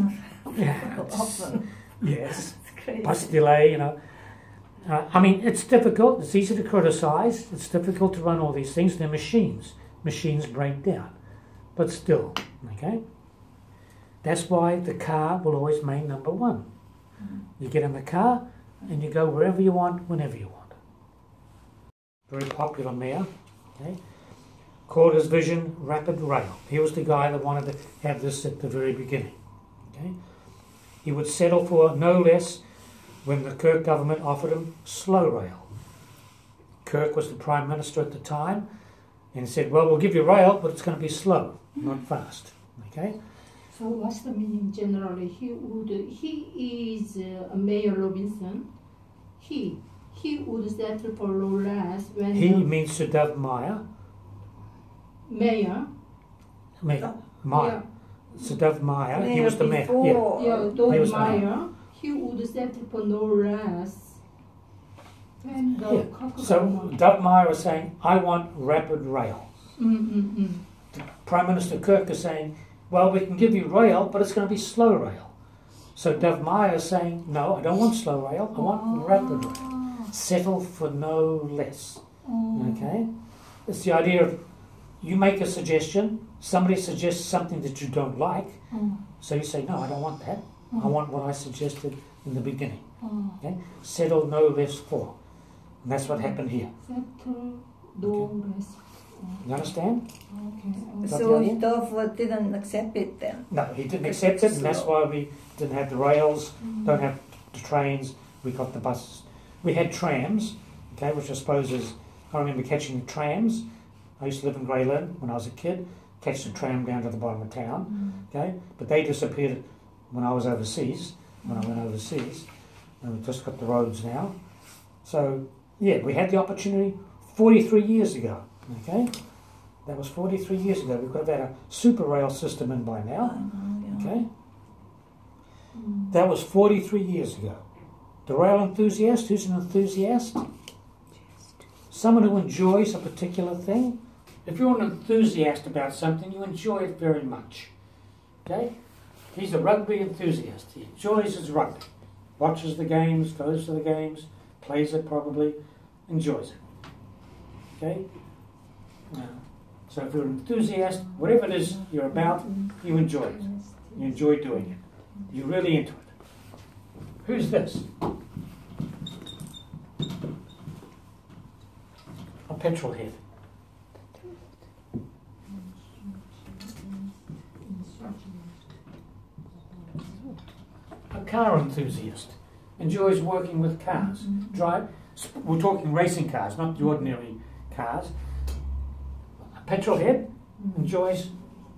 yeah, often. Yes. It's crazy. Bus delay, you know. Uh, I mean, it's difficult. It's easy to criticise. It's difficult to run all these things. They're machines. Machines break down. But still, okay? That's why the car will always remain number one. You get in the car and you go wherever you want, whenever you want. Very popular mayor, okay, called his vision Rapid Rail. He was the guy that wanted to have this at the very beginning. Okay. He would settle for no less when the Kirk government offered him slow rail. Kirk was the Prime Minister at the time and said, well, we'll give you rail, but it's going to be slow, mm-hmm. not fast. Okay. So what's the meaning generally? He, would, he is uh, Mayor Robinson. He... He would settle for low less when he means Sir Dove-Myer. Mayor. Mayor. Meyer. Sir Dove-Myer. He was the mayor. Before, yeah, yeah Dove-Myer. He would settle for no less. When the yeah. So Dove-Myer was saying, "I want rapid rail." Mm-hmm. Prime Minister Kirk is saying, "Well, we can give you rail, but it's going to be slow rail." So Dove-Myer is saying, "No, I don't want slow rail. I want oh. rapid rail." Settle for no less. Mm. Okay? It's the idea of you make a suggestion, somebody suggests something that you don't like, mm. so you say, no, I don't want that. Mm. I want what I suggested in the beginning. Mm. Okay? Settle no less for. And that's what happened here. Settle no less for. You understand? Okay. So Dove didn't accept it then? No, he didn't accept it, and that's why we didn't have the rails, mm. don't have the trains, we got the buses. We had trams, okay, which I suppose is, I remember catching the trams. I used to live in Grey Lynn when I was a kid, catch the tram down to the bottom of town, mm. okay, but they disappeared when I was overseas, when I went overseas, and we've just got the roads now. So, yeah, we had the opportunity forty-three years ago, okay, that was forty-three years ago. We could have had a super rail system in by now, mm-hmm, yeah. okay. That was forty-three years ago. The rail enthusiast, who's an enthusiast? Someone who enjoys a particular thing. If you're an enthusiast about something, you enjoy it very much. Okay? He's a rugby enthusiast. He enjoys his rugby. Watches the games, goes to the games, plays it probably, enjoys it. Okay? Now, so if you're an enthusiast, whatever it is you're about, you enjoy it. You enjoy doing it. You're really into it. Who's this? A petrol head. A car enthusiast. Enjoys working with cars. Drive. We're talking racing cars, not the ordinary cars. A petrol head enjoys,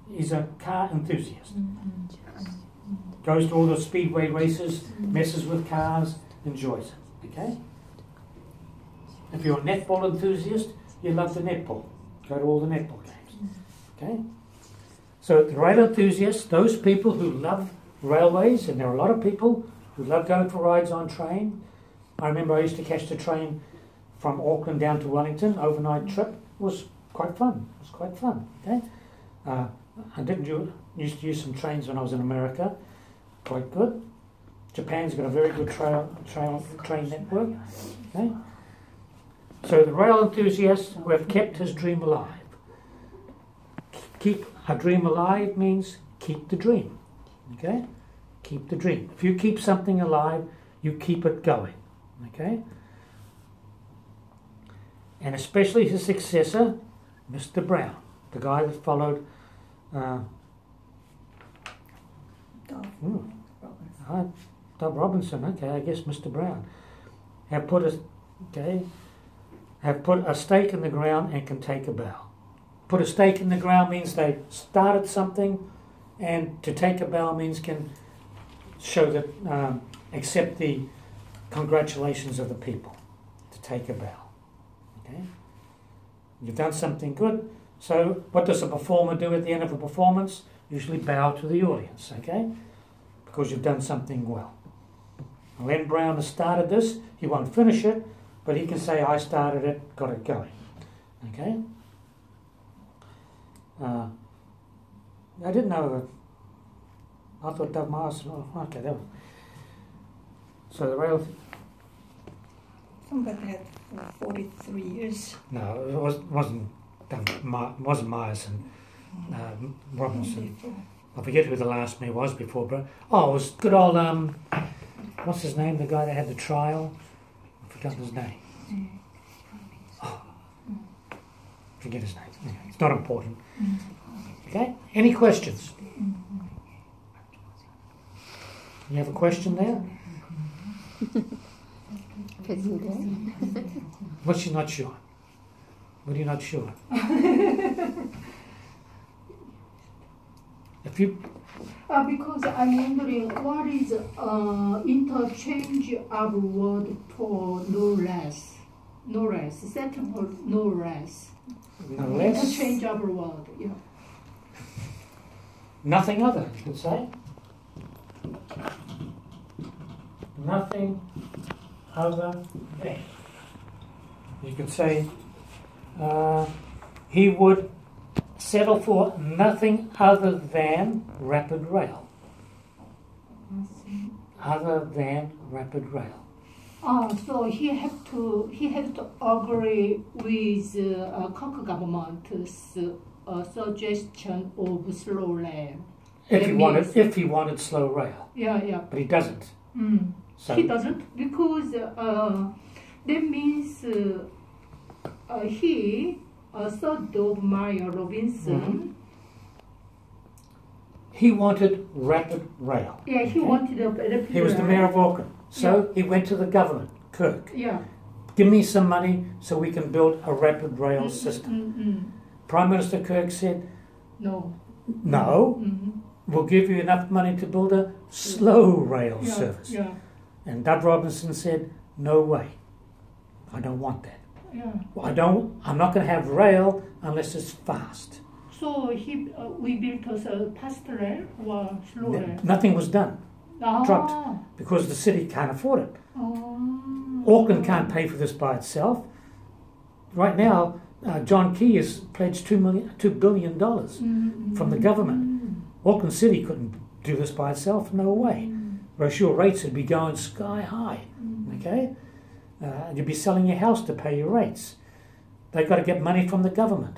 he's a car enthusiast. Goes to all the speedway races, messes with cars, enjoys it, okay? If you're a netball enthusiast, you love the netball. Go to all the netball games, okay? So the rail enthusiasts, those people who love railways, and there are a lot of people who love going for rides on train. I remember I used to catch the train from Auckland down to Wellington, overnight trip. It was quite fun, it was quite fun, okay? Uh, I didn't do, used to use some trains when I was in America. Quite good. Japan's got a very good trail, trail, train network. Okay? So the rail enthusiasts who have kept his dream alive. Keep a dream alive means keep the dream. Okay? Keep the dream. If you keep something alive, you keep it going. Okay? And especially his successor, Mister Brown, the guy that followed uh, Mm. I, Dove Robinson, okay, I guess Mister Brown, have put a, okay, have put a stake in the ground and can take a bow. Put a stake in the ground means they started something, and to take a bow means can show that, um, accept the congratulations of the people, to take a bow. Okay, you've done something good. So what does a performer do at the end of a performance? Usually bow to the audience, okay? Because you've done something well. Len Brown has started this. He won't finish it, but he can say, I started it, got it going, okay? Uh, I didn't know that. I thought Dove-Myer, okay, that was... So the rail... Somebody had forty-three years. No, it was, wasn't Dove-Myer, wasn't Myerson. Uh, Robinson. I forget who the last mayor was before, but oh, it was good old um, what's his name? The guy that had the trial. I've forgotten his name. Oh, forget his name. Anyway, it's not important. Okay. Any questions? You have a question there? What's you not sure? What are you not sure? If you uh, because I'm wondering what is uh, interchange of word for no less, no less, second or no less, no less. Interchange of word, yeah. Nothing other, you could say. Nothing other than. You could say uh, he would settle for nothing other than rapid rail. Other than rapid rail. Oh, so he have to he have to agree with uh, Kirk government's uh, suggestion of slow rail. If that he wanted, if he wanted slow rail. Yeah, yeah. But he doesn't. Mm. So he doesn't because uh, that means uh, uh, he. Uh, Sir Dove-Myer Robinson. Mm-hmm. He wanted rapid rail. Yeah, he okay. wanted a rapid He was rail. The mayor of Auckland. So yeah. He went to the government, Kirk. Yeah. Give me some money so we can build a rapid rail mm-hmm. system. Mm-hmm. Prime Minister Kirk said, no. No. Mm-hmm. We'll give you enough money to build a slow rail yeah. service. Yeah. And Dove Robinson said, no way. I don't want that. Yeah. Well, I don't. I'm not going to have rail unless it's fast. So he, uh, we built us a fast rail or slow rail. Nothing was done. oh. dropped because the city can't afford it. Oh. Auckland can't pay for this by itself. Right now, uh, John Key has pledged two million, two billion dollars mm. from the government. Auckland City couldn't do this by itself, no way. Mm. Brochure rates would be going sky high. Mm. Okay, uh, you'd be selling your house to pay your rates. They've got to get money from the government.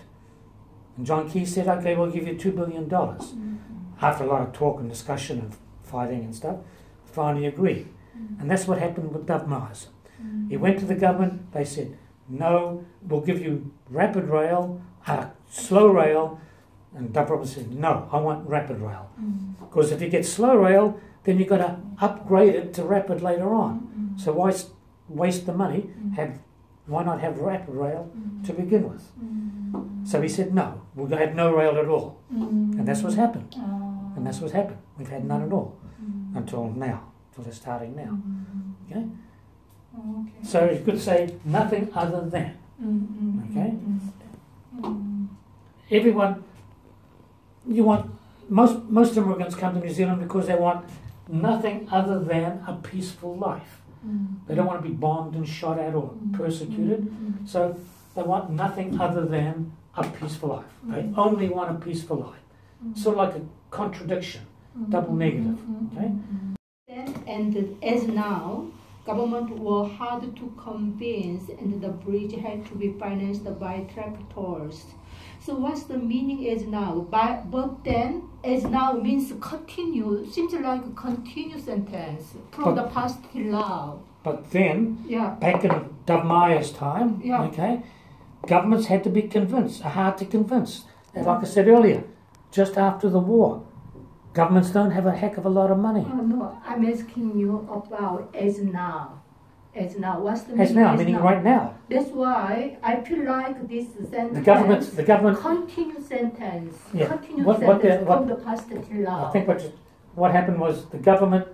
And John Key said, okay, we'll give you two billion dollars. Mm. After a lot of talk and discussion and fighting and stuff, finally agreed. Mm. And that's what happened with Dove-Myer's. Mm. He went to the government, they said, no, we'll give you rapid rail, uh, slow rail, and Dove Robinson said, no, I want rapid rail. Mm. Because if you get slow rail, then you've got to upgrade it to rapid later on. Mm. So why waste the money? Mm. Have, why not have rapid rail mm. to begin with? Mm. So he said, no, we're going to have no rail at all. Mm. And that's what's happened. Oh. And that's what's happened. We've had none at all mm. until now, until they're starting now. Mm. Okay? Okay. So you could say nothing other than. Mm-hmm. Okay? Mm-hmm. Everyone, you want, most, most immigrants come to New Zealand because they want nothing other than a peaceful life. Mm-hmm. They don't want to be bombed and shot at or persecuted. Mm-hmm. So they want nothing other than a peaceful life. Mm-hmm. They only want a peaceful life. Mm-hmm. Sort of like a contradiction, mm-hmm. double negative. Mm-hmm. Okay? And as now, government were hard to convince and the bridge had to be financed by tractors. So what's the meaning is now? But, but then, as now means continue, seems like a continuous sentence from but, the past till now. But then, yeah. back in Dove-Myer's time, yeah. okay, governments had to be convinced, hard to convince. And like I said earlier, just after the war, governments don't have a heck of a lot of money. Oh, no, I'm asking you about as now. As now, what's the meaning? As now, meaning right now. That's why I feel like this sentence. The government, the government. Continue sentence. Yeah. Continue what, sentence what the, what, from the past till now. I think what what happened was the government,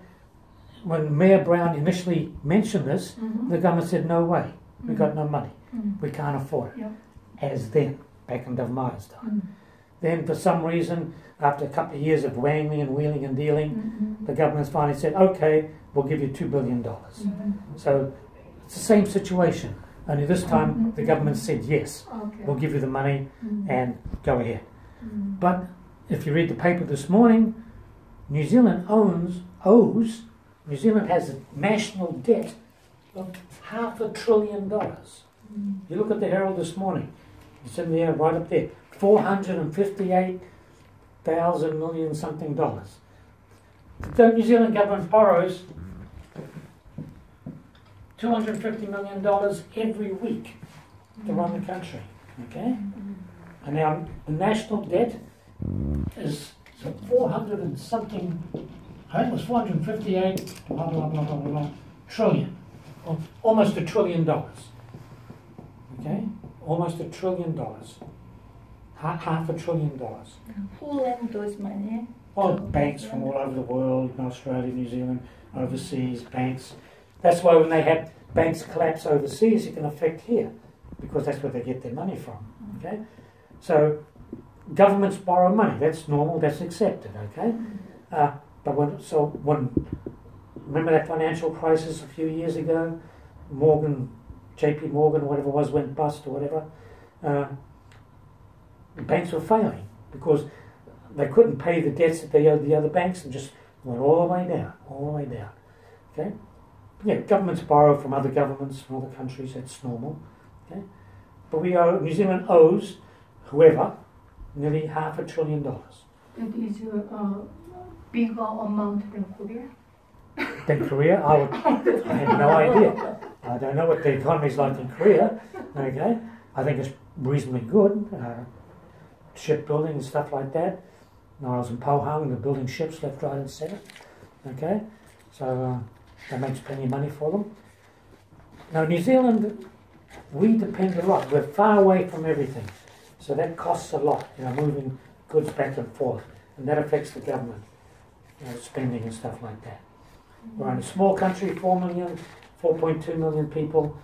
when Mayor Brown initially mentioned this, mm-hmm. the government said, "No way, mm-hmm. we got no money, mm-hmm. we can't afford it." Yeah. As then, back in Dove-Myer's time. Mm-hmm. Then, for some reason, after a couple of years of wangling and wheeling and dealing, mm-hmm. the government's finally said, okay, we'll give you two billion dollars. Mm-hmm. So it's the same situation, only this time mm-hmm. the government said, yes, okay. we'll give you the money mm-hmm. and go ahead. Mm-hmm. But if you read the paper this morning, New Zealand owns, owes, New Zealand has a national debt of half a trillion dollars. Mm-hmm. You look at the Herald this morning, it's in there right up there. four hundred fifty-eight thousand million something dollars. The New Zealand government borrows two hundred fifty million dollars every week to run the country. Okay? And now the national debt is four hundred and something, I think it was four hundred fifty-eight blah, blah, blah, blah, blah, trillion. Almost a trillion dollars. Okay? Almost a trillion dollars. Half a trillion dollars. Who lent those money? Oh, banks from all over the world, in Australia, New Zealand, overseas, banks. That's why when they have banks collapse overseas, it can affect here, because that's where they get their money from, okay? So governments borrow money. That's normal, that's accepted, okay? Uh, but when, so when, remember that financial crisis a few years ago? Morgan, J P. Morgan, whatever it was, went bust or whatever. Uh, The banks were failing because they couldn't pay the debts that they owed the other banks and just went all the way down, all the way down. Okay? Yeah, governments borrow from other governments, from other countries, that's normal. Okay? But we owe, New Zealand owes, whoever, nearly half a trillion dollars. That is a uh, bigger amount than Korea? Than Korea? I, would, I have no idea. I don't know what the economy is like in Korea. Okay? I think it's reasonably good. Uh, shipbuilding and stuff like that. When I was in Pohang, they're building ships left, right and centre. Okay, so uh, that makes plenty of money for them. Now New Zealand, we depend a lot. We're far away from everything. So that costs a lot, you know, moving goods back and forth. And that affects the government, you know, spending and stuff like that. We're in a small country, four million, four point two million people.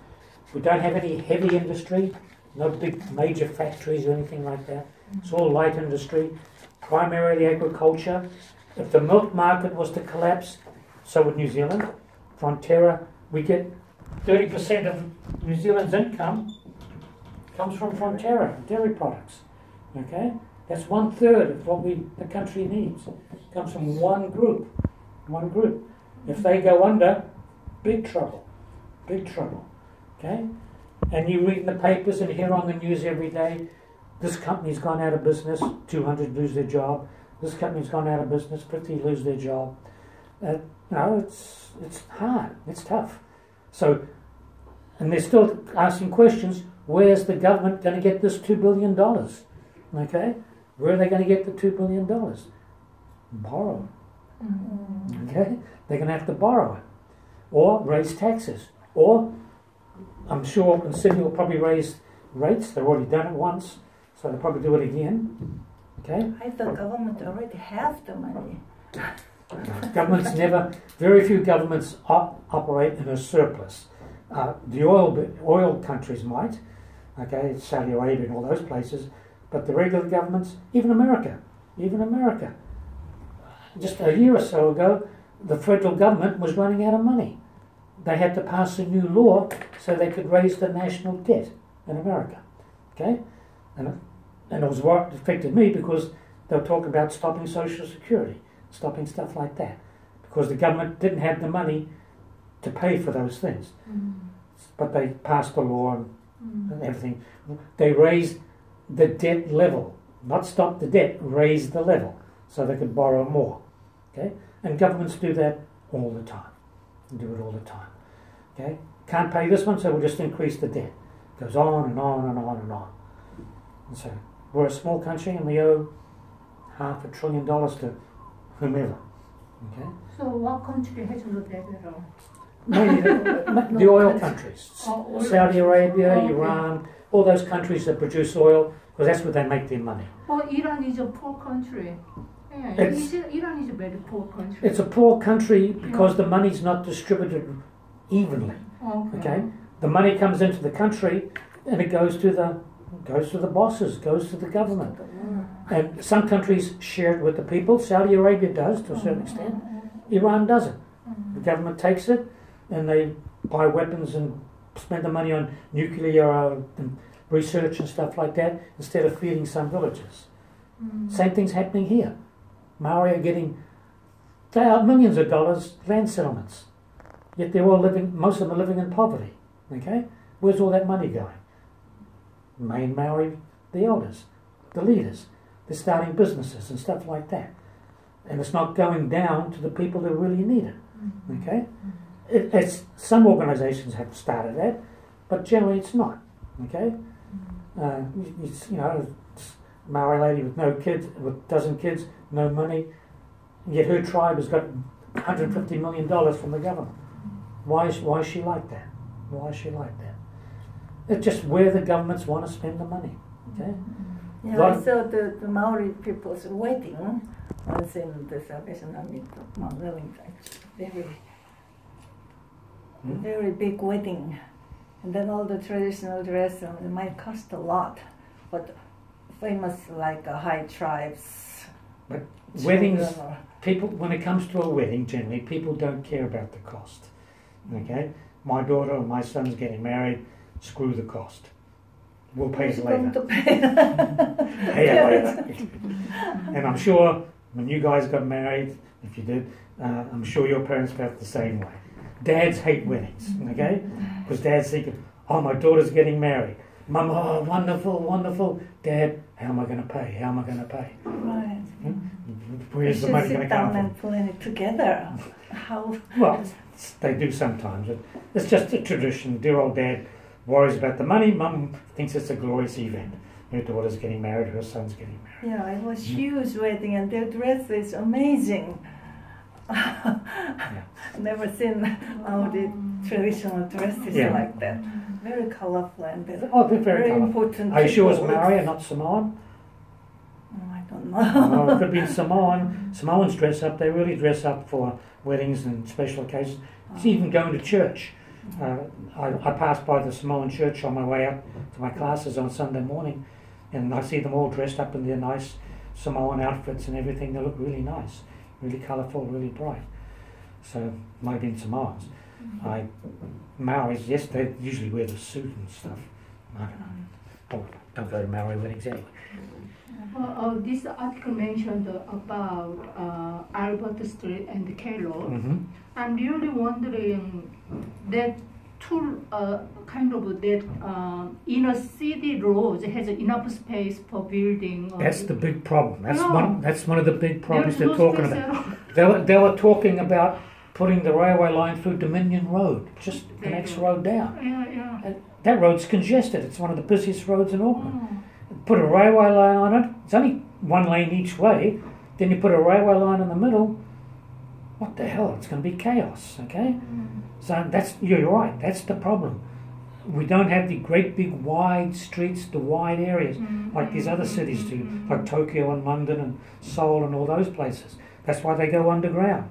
We don't have any heavy industry. No big major factories or anything like that. It's all light industry, primarily agriculture. If the milk market was to collapse, so would New Zealand. Fonterra, we get thirty percent of New Zealand's income comes from Fonterra, dairy products. Okay, that's one third of what we the country needs. It comes from one group, one group. If they go under, big trouble, big trouble. Okay, and you read in the papers and hear on the news every day, this company's gone out of business, two hundred lose their job. This company's gone out of business, fifty lose their job. Uh, no, it's it's hard, it's tough. So, and they're still asking questions. Where's the government going to get this two billion dollars? Okay? Where are they going to get the two billion dollars? Borrow it. Mm-hmm. Okay? They're going to have to borrow it. Or raise taxes. Or, I'm sure Auckland City will probably raise rates. They've already done it once, so they'll probably do it again. Okay? I thought government already have the money. Governments never, very few governments op operate in a surplus. Uh, the oil, oil countries might, okay, Saudi Arabia and all those places, but the regular governments, even America, even America. Just a year or so ago, the federal government was running out of money. They had to pass a new law so they could raise the national debt in America, okay? And, and it was what affected me because they were talking about stopping Social Security, stopping stuff like that, because the government didn't have the money to pay for those things. Mm. But they passed the law and, mm. and everything. They raised the debt level, not stop the debt, raise the level so they could borrow more. Okay? And governments do that all the time. They do it all the time. Okay? Can't pay this one, so we'll just increase the debt. It goes on and on and on and on. And so we're a small country and we owe half a trillion dollars to whomever. Okay? So what country hasn't looked at it at all? Mainly the, the oil countries, oh, oil. Saudi Arabia, oh, okay. Iran, all those countries that produce oil, because that's where they make their money. Well, Iran is a poor country. Yeah, it's, Iran is a very poor country. It's a poor country because yeah. the money's not distributed evenly. Okay. okay, the money comes into the country and it goes to the goes to the bosses, goes to the government, yeah. and some countries share it with the people. Saudi Arabia does to a certain extent. Iran doesn't. Mm-hmm. The government takes it. And they buy weapons and spend the money on nuclear uh, and research and stuff like that instead of feeding some villages. Mm. Same thing's happening here. Maori are getting millions of dollars land settlements, yet they're all living. Most of them are living in poverty. Okay, where's all that money going? Main Maori, the elders, the leaders, they're starting businesses and stuff like that, and it's not going down to the people that really need it. Okay. It, it's, some organisations have started that, but generally it's not, okay? Uh, it's, you know, it's a Maori lady with no kids, with a dozen kids, no money, yet her tribe has got one hundred fifty million dollars from the government. Why is, why is she like that? Why is she like that? It's just where the governments want to spend the money, okay? Yeah, like, I saw the, the Maori people's wedding once in the Salvation Army, Mount Eden, actually. Mm-hmm. Very big wedding, and then all the traditional dress, and it might cost a lot, but famous like a high tribes. But weddings, or, people, when it comes to a wedding, generally people don't care about the cost. Okay, my daughter or my son's getting married. Screw the cost. We'll pay it later. To pay. Pay it later. And I'm sure when you guys got married, if you did, uh, I'm sure your parents felt the same way. Dads hate weddings, okay? Because dads think, oh, my daughter's getting married. Mum, oh, wonderful, wonderful. Dad, how am I going to pay? How am I going to pay? Right. Hmm? Where's the money going to come from? And pulling it together. How? Well, they do sometimes. It, it's just a tradition. Dear old dad worries about the money. Mum thinks it's a glorious event. Her daughter's getting married. Her son's getting married. Yeah, it was hmm. huge wedding, and their dress is amazing. yeah. Never seen all the traditional dresses yeah. like that. Very colourful and very, oh, very, very important. Are you sure it was Maori and not Samoan? Oh, I don't know. No, it could be Samoan. Samoans dress up. They really dress up for weddings and special occasions. It's even going to church. Uh, I, I passed by the Samoan church on my way up to my classes on Sunday morning, and I see them all dressed up in their nice Samoan outfits and everything. They look really nice. Really colourful, really bright. so might have been some Maoris. Mm-hmm. I, Maoris, yes, they usually wear the suit and stuff. I don't know. Oh, don't go to Maori weddings anyway. Uh, uh, this article mentioned uh, about uh, Albert Street and the K Road. Mm-hmm. I'm really wondering that two uh, kind of that uh, inner city roads has enough space for building. Uh, that's the big problem. That's no. one. That's one of the big problems There's they're no talking about. They were, they were talking about putting the railway line through Dominion Road, just the next road down. Yeah, yeah. And that road's congested. It's one of the busiest roads in Auckland. Oh. Put a railway line on it, it's only one lane each way, then you put a railway line in the middle, what the hell, it's going to be chaos, okay? Mm. So that's, you're right, that's the problem. We don't have the great big wide streets, the wide areas, mm. like these other cities do, like Tokyo and London and Seoul and all those places. That's why they go underground.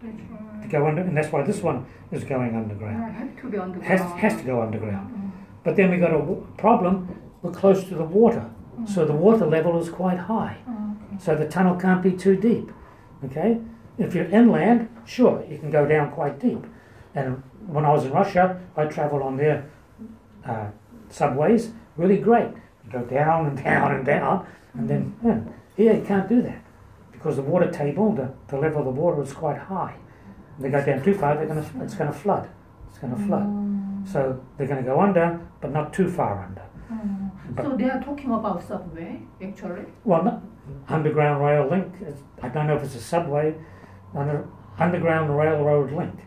That's right. They go under, and that's why this one is going underground. It has to be underground. Has, has to go underground. Mm. But then we've got a problem. We're close to the water, mm. so the water level is quite high. Mm. So the tunnel can't be too deep, okay? If you're inland, sure, you can go down quite deep. And when I was in Russia, I travelled on their uh, subways, really great. You go down and down and down, and then yeah, here you can't do that because the water table, the, the level of the water is quite high. If they go down too far, they're gonna, it's going to flood. It's going to mm. flood. So they're going to go under, but not too far under. But so they are talking about subway, actually? Well, no, underground rail link. It's, I don't know if it's a subway, under, underground railroad link.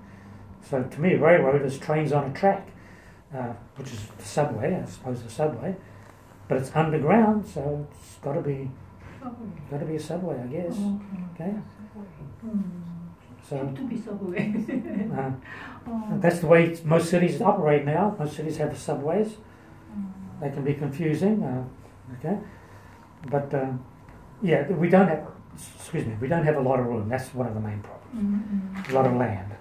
So to me, railroad is trains on a track, uh, which is the subway, I suppose the subway. But it's underground, so it's got to be, got to be a subway, I guess. Oh, okay. okay. Mm. So have to be subway. uh, oh. That's the way most cities operate now. Most cities have subways. They can be confusing, uh, okay, but uh, yeah, we don't have. Excuse me, we don't have a lot of room. That's one of the main problems. Mm-hmm. A lot of land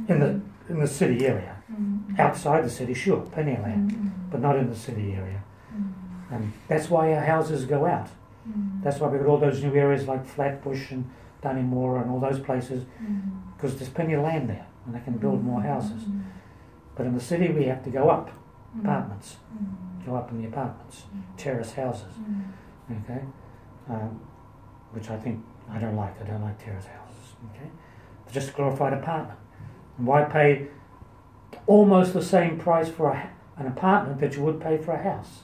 mm-hmm. in the in the city area. Mm-hmm. Outside the city, sure, plenty of land, mm-hmm. but not in the city area. Mm-hmm. And that's why our houses go out. Mm-hmm. That's why we've got all those new areas like Flatbush and Dunimora and all those places, because mm-hmm. there's plenty of land there, and they can build mm-hmm. more houses. Mm-hmm. But in the city, we have to go up mm-hmm. apartments. Mm-hmm. Go up in the apartments, mm. terrace houses, mm. okay, um, which I think I don't like. I don't like terrace houses, okay. They're just a glorified apartment. And why pay almost the same price for a, an apartment that you would pay for a house,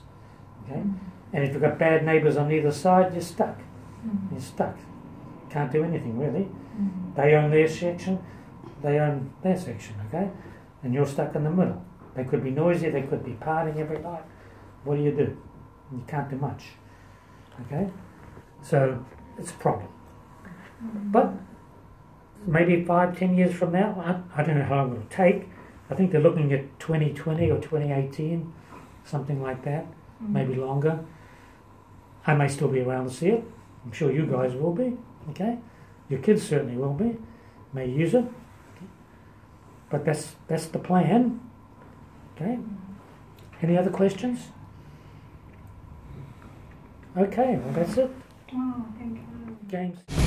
okay? Mm. And if you've got bad neighbours on either side, you're stuck. Mm. You're stuck. Can't do anything really. Mm. They own their section, they own their section, okay, and you're stuck in the middle. They could be noisy. They could be partying every night. What do you do? You can't do much, okay? So it's a problem. Mm-hmm. But maybe five, ten years from now, I, I don't know how long it'll take. I think they're looking at twenty twenty or twenty eighteen, something like that, mm-hmm. maybe longer. I may still be around to see it. I'm sure you guys will be, okay? Your kids certainly will be, may use it. Okay? But that's, that's the plan, okay? Any other questions? Okay, well that's it. Oh, thank you. James.